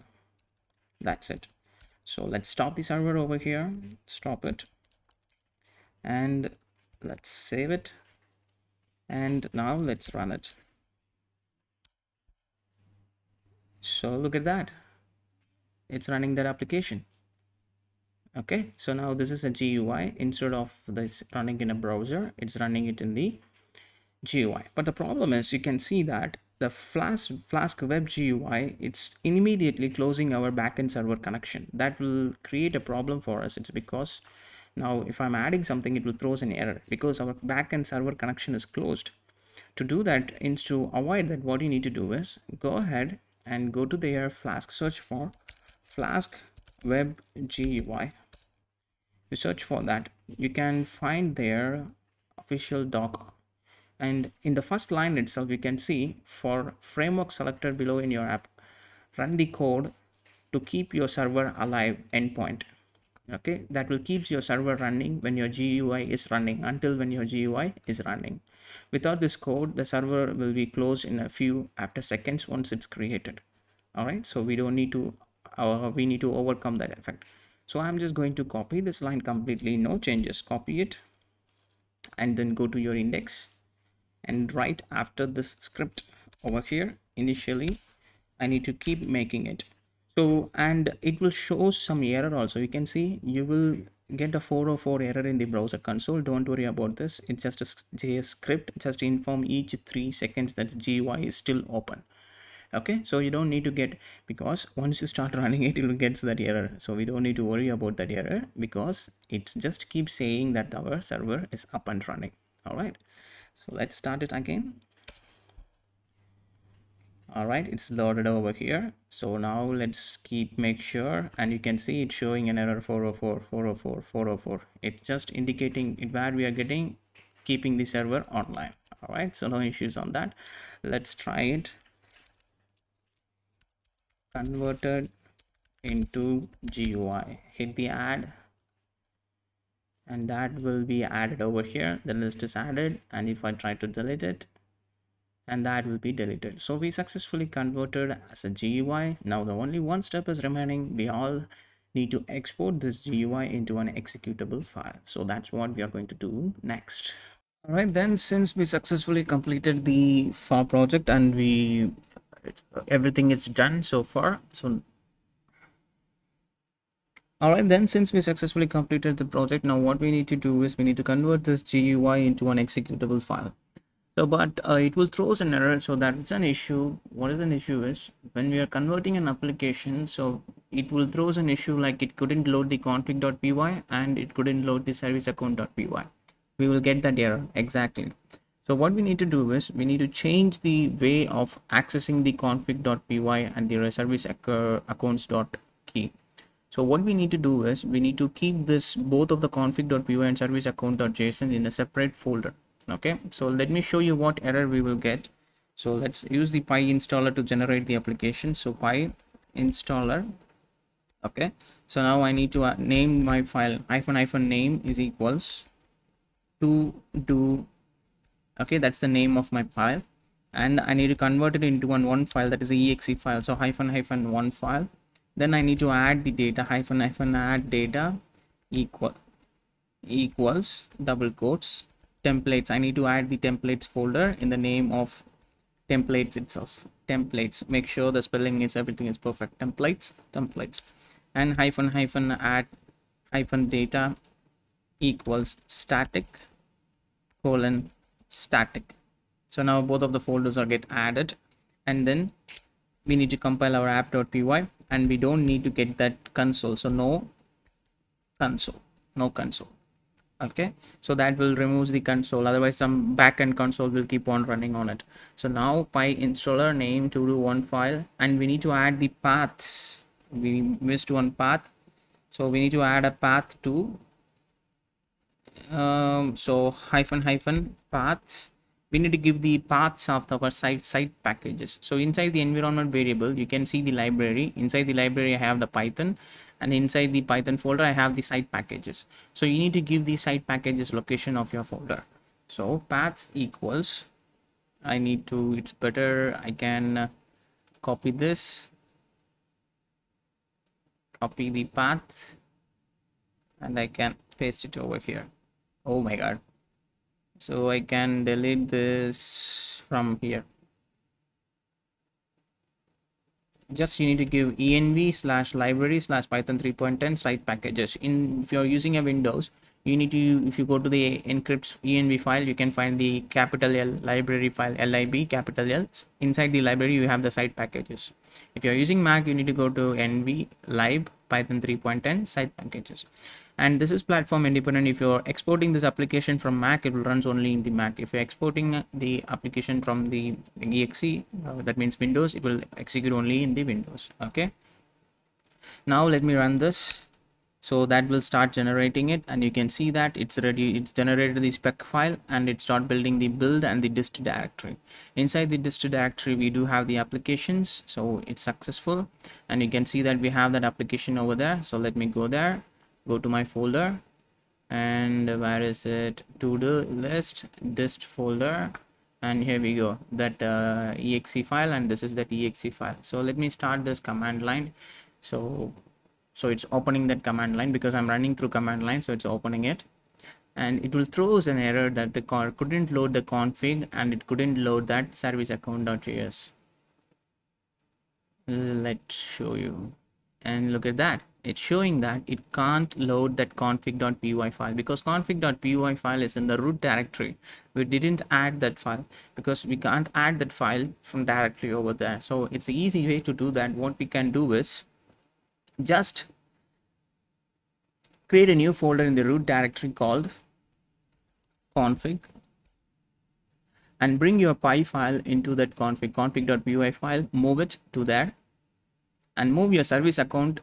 That's it. So let's stop the server over here, stop it, and let's save it. And now let's run it. So look at that. It's running that application. Okay, so now this is a G U I. Instead of this running in a browser, it's running it in the G U I. But the problem is, you can see that the Flask, Flask web G U I, it's immediately closing our backend server connection. That will create a problem for us. It's because now if I'm adding something, it will throw us an error because our backend server connection is closed. To do that, is to avoid that, what you need to do is go ahead and go to their Flask, search for Flask web G U I. You search for that, you can find their official doc, and in the first line itself you can see, for framework selected below in your app, run the code to keep your server alive endpoint. Okay, that will keep your server running when your G U I is running, until when your G U I is running. Without this code, the server will be closed in a few after seconds once it's created. All right, so we don't need to Uh, we need to overcome that effect. So I'm just going to copy this line completely, no changes, copy it, and then go to your index, and right after this script over here, initially I need to keep making it. So, and it will show some error also. You can see you will get a four oh four error in the browser console. Don't worry about this, it's just a J S script, just inform each three seconds that G U I is still open. Okay, so you don't need to get, because once you start running it, it will get that error. So we don't need to worry about that error because it just keeps saying that our server is up and running. All right, so let's start it again. All right, it's loaded over here. So now let's keep make sure, and you can see it's showing an error four oh four, four oh four, four oh four. It's just indicating it where we are getting, keeping the server online. All right, so no issues on that. Let's try it. Converted into G U I, hit the add, and that will be added over here. The list is added, and if I try to delete it, and that will be deleted. So we successfully converted as a G U I. Now the only one step is remaining. We all need to export this G U I into an executable file. So that's what we are going to do next. All right, then, since we successfully completed the F A R project and we It's, everything is done so far. So all right, then, since we successfully completed the project, now what we need to do is we need to convert this G U I into an executable file. So, but uh, it will throws an error, so that it's an issue. What is an issue is when we are converting an application, so it will throws an issue like it couldn't load the config.py and it couldn't load the service account.py. We will get that error exactly. So what we need to do is we need to change the way of accessing the config.py and the service accounts.key. So what we need to do is we need to keep this both of the config.py and service account.json in a separate folder. Okay, so let me show you what error we will get. So let's use the PyInstaller to generate the application. So PyInstaller. Okay, so now I need to name my file hyphen hyphen name is equals to do. Okay, that's the name of my file, and I need to convert it into one one file, that is a exe file. So hyphen hyphen one file. Then I need to add the data hyphen hyphen add data equal equals double quotes. Templates, I need to add the templates folder in the name of templates itself. Templates, make sure the spelling is everything is perfect. Templates, templates, and hyphen hyphen add hyphen data equals static colon static. So now both of the folders are get added, and then we need to compile our app.py, and we don't need to get that console. So no console, no console. Okay, so that will remove the console, otherwise some backend console will keep on running on it. So now PyInstaller name to do one file, and we need to add the paths. We missed one path, so we need to add a path to um so hyphen hyphen paths. We need to give the paths of our site site packages. So inside the environment variable you can see the library. Inside the library I have the Python, and inside the Python folder I have the site packages. So you need to give the site packages location of your folder. So paths equals, I need to, it's better I can copy this, copy the path, and I can paste it over here. Oh my god, so I can delete this from here. Just you need to give env slash library slash python three point ten site packages. In if you're using a Windows, you need to, if you go to the encrypts env file, you can find the capital L library file, lib capital L. Inside the library you have the site packages. If you're using Mac, you need to go to env lib python three point ten site packages. And this is platform independent. If you're exporting this application from Mac, it will runs only in the Mac. If you're exporting the application from the exe, uh, that means Windows, it will execute only in the Windows. Okay, now let me run this. So that will start generating it, and you can see that it's ready. It's generated the spec file, and it start building the build and the dist directory. Inside the dist directory we do have the applications, so it's successful, and you can see that we have that application over there. So let me go there, go to my folder, and where is it, to do list dist folder, and here we go, that uh, exe file, and this is that exe file. So let me start this command line. So so it's opening that command line because I'm running through command line, so it's opening it, and it will throws an error that the car couldn't load the config and it couldn't load that service account.js. Let's show you, and look at that, it's showing that it can't load that config.py file because config.py file is in the root directory. We didn't add that file because we can't add that file from directly over there. So it's an easy way to do that. What we can do is just create a new folder in the root directory called config, and bring your py file into that config config.py file, move it to there, and move your service account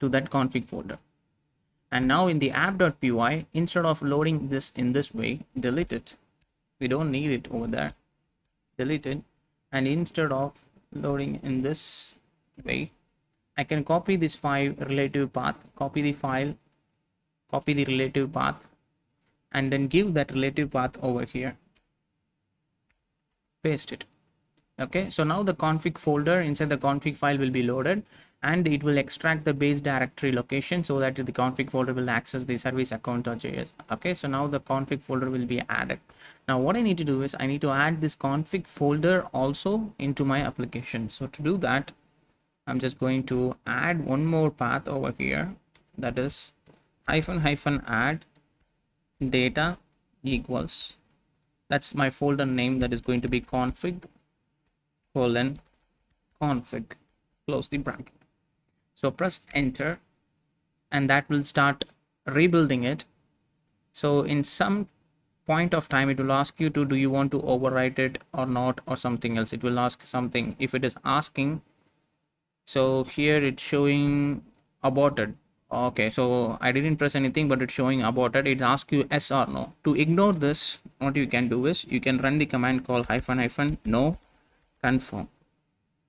to that config folder. And now in the app.py, instead of loading this in this way, delete it. We don't need it over there, delete it. And instead of loading in this way, I can copy this file relative path, copy the file, copy the relative path, and then give that relative path over here, paste it. Okay, so now the config folder inside the config file will be loaded, and it will extract the base directory location so that the config folder will access the service account.js. Okay, so now the config folder will be added. Now what I need to do is I need to add this config folder also into my application. So to do that, I'm just going to add one more path over here, that is hyphen hyphen add data equals that's my folder name, that is going to be config colon config, close the bracket. So press enter and that will start rebuilding it. So in some point of time it will ask you to, do you want to overwrite it or not, or something else. It will ask something. If it is asking, so here it's showing aborted. Okay, so I didn't press anything, but it's showing aborted. It asks you yes or no. To ignore this, what you can do is you can run the command call hyphen hyphen no confirm.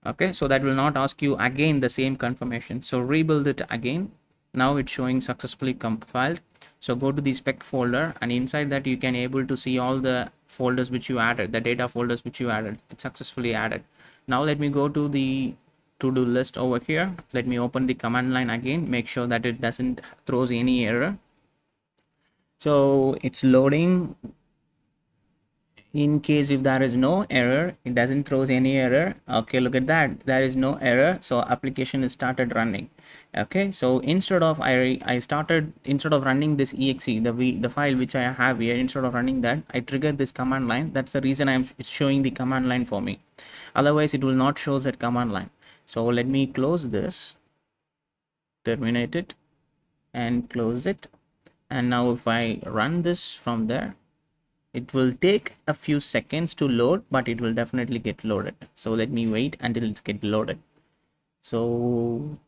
Okay, so that will not ask you again the same confirmation. So rebuild it again. Now it's showing successfully compiled. So go to the spec folder, and inside that you can able to see all the folders which you added, the data folders which you added. It's successfully added. Now let me go to the to-do list over here. Let me open the command line again, make sure that it doesn't throws any error. So it's loading. In case if there is no error, it doesn't throws any error. Okay, look at that, there is no error. So application is started running. Okay, so instead of I, I started instead of running this exe, the v, the file which I have here, instead of running that, I triggered this command line. That's the reason I'm it's showing the command line for me. Otherwise it will not show that command line. So let me close this, terminate it and close it. And now if I run this from there, it will take a few seconds to load, but it will definitely get loaded. So let me wait until it's get loaded. So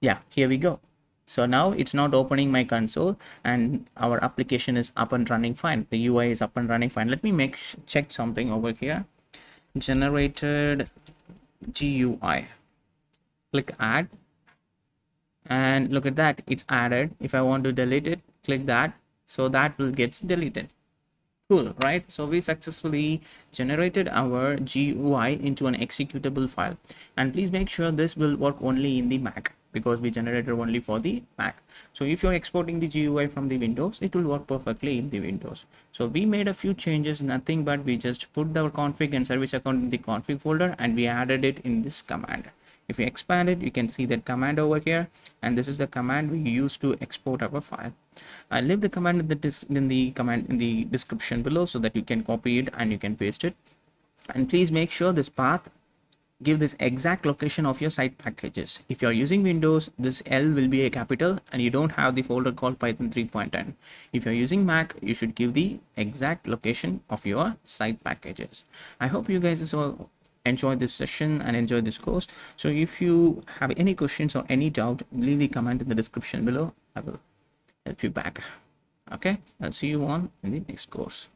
yeah, here we go. So now it's not opening my console and our application is up and running fine. The U I is up and running fine. Let me make check something over here. Generated G U I, click add, and look at that, it's added. If I want to delete it, click that, so that will get deleted. Cool, right? So we successfully generated our G U I into an executable file, and please make sure this will work only in the Mac, because we generated only for the Mac. So if you're exporting the G U I from the Windows, it will work perfectly in the Windows. So we made a few changes, nothing, but we just put our config and service account in the config folder and we added it in this command. If you expand it, you can see that command over here, and this is the command we use to export our file. I leave the command in the dis in the command in the description below so that you can copy it and you can paste it. And please make sure this path, give this exact location of your site packages. If you are using Windows, this L will be a capital and you don't have the folder called Python three point ten. If you're using Mac, you should give the exact location of your site packages. I hope you guys all enjoy this session and enjoy this course. So if you have any questions or any doubt, leave the comment in the description below. I will help you back. Okay, I'll see you on in the next course.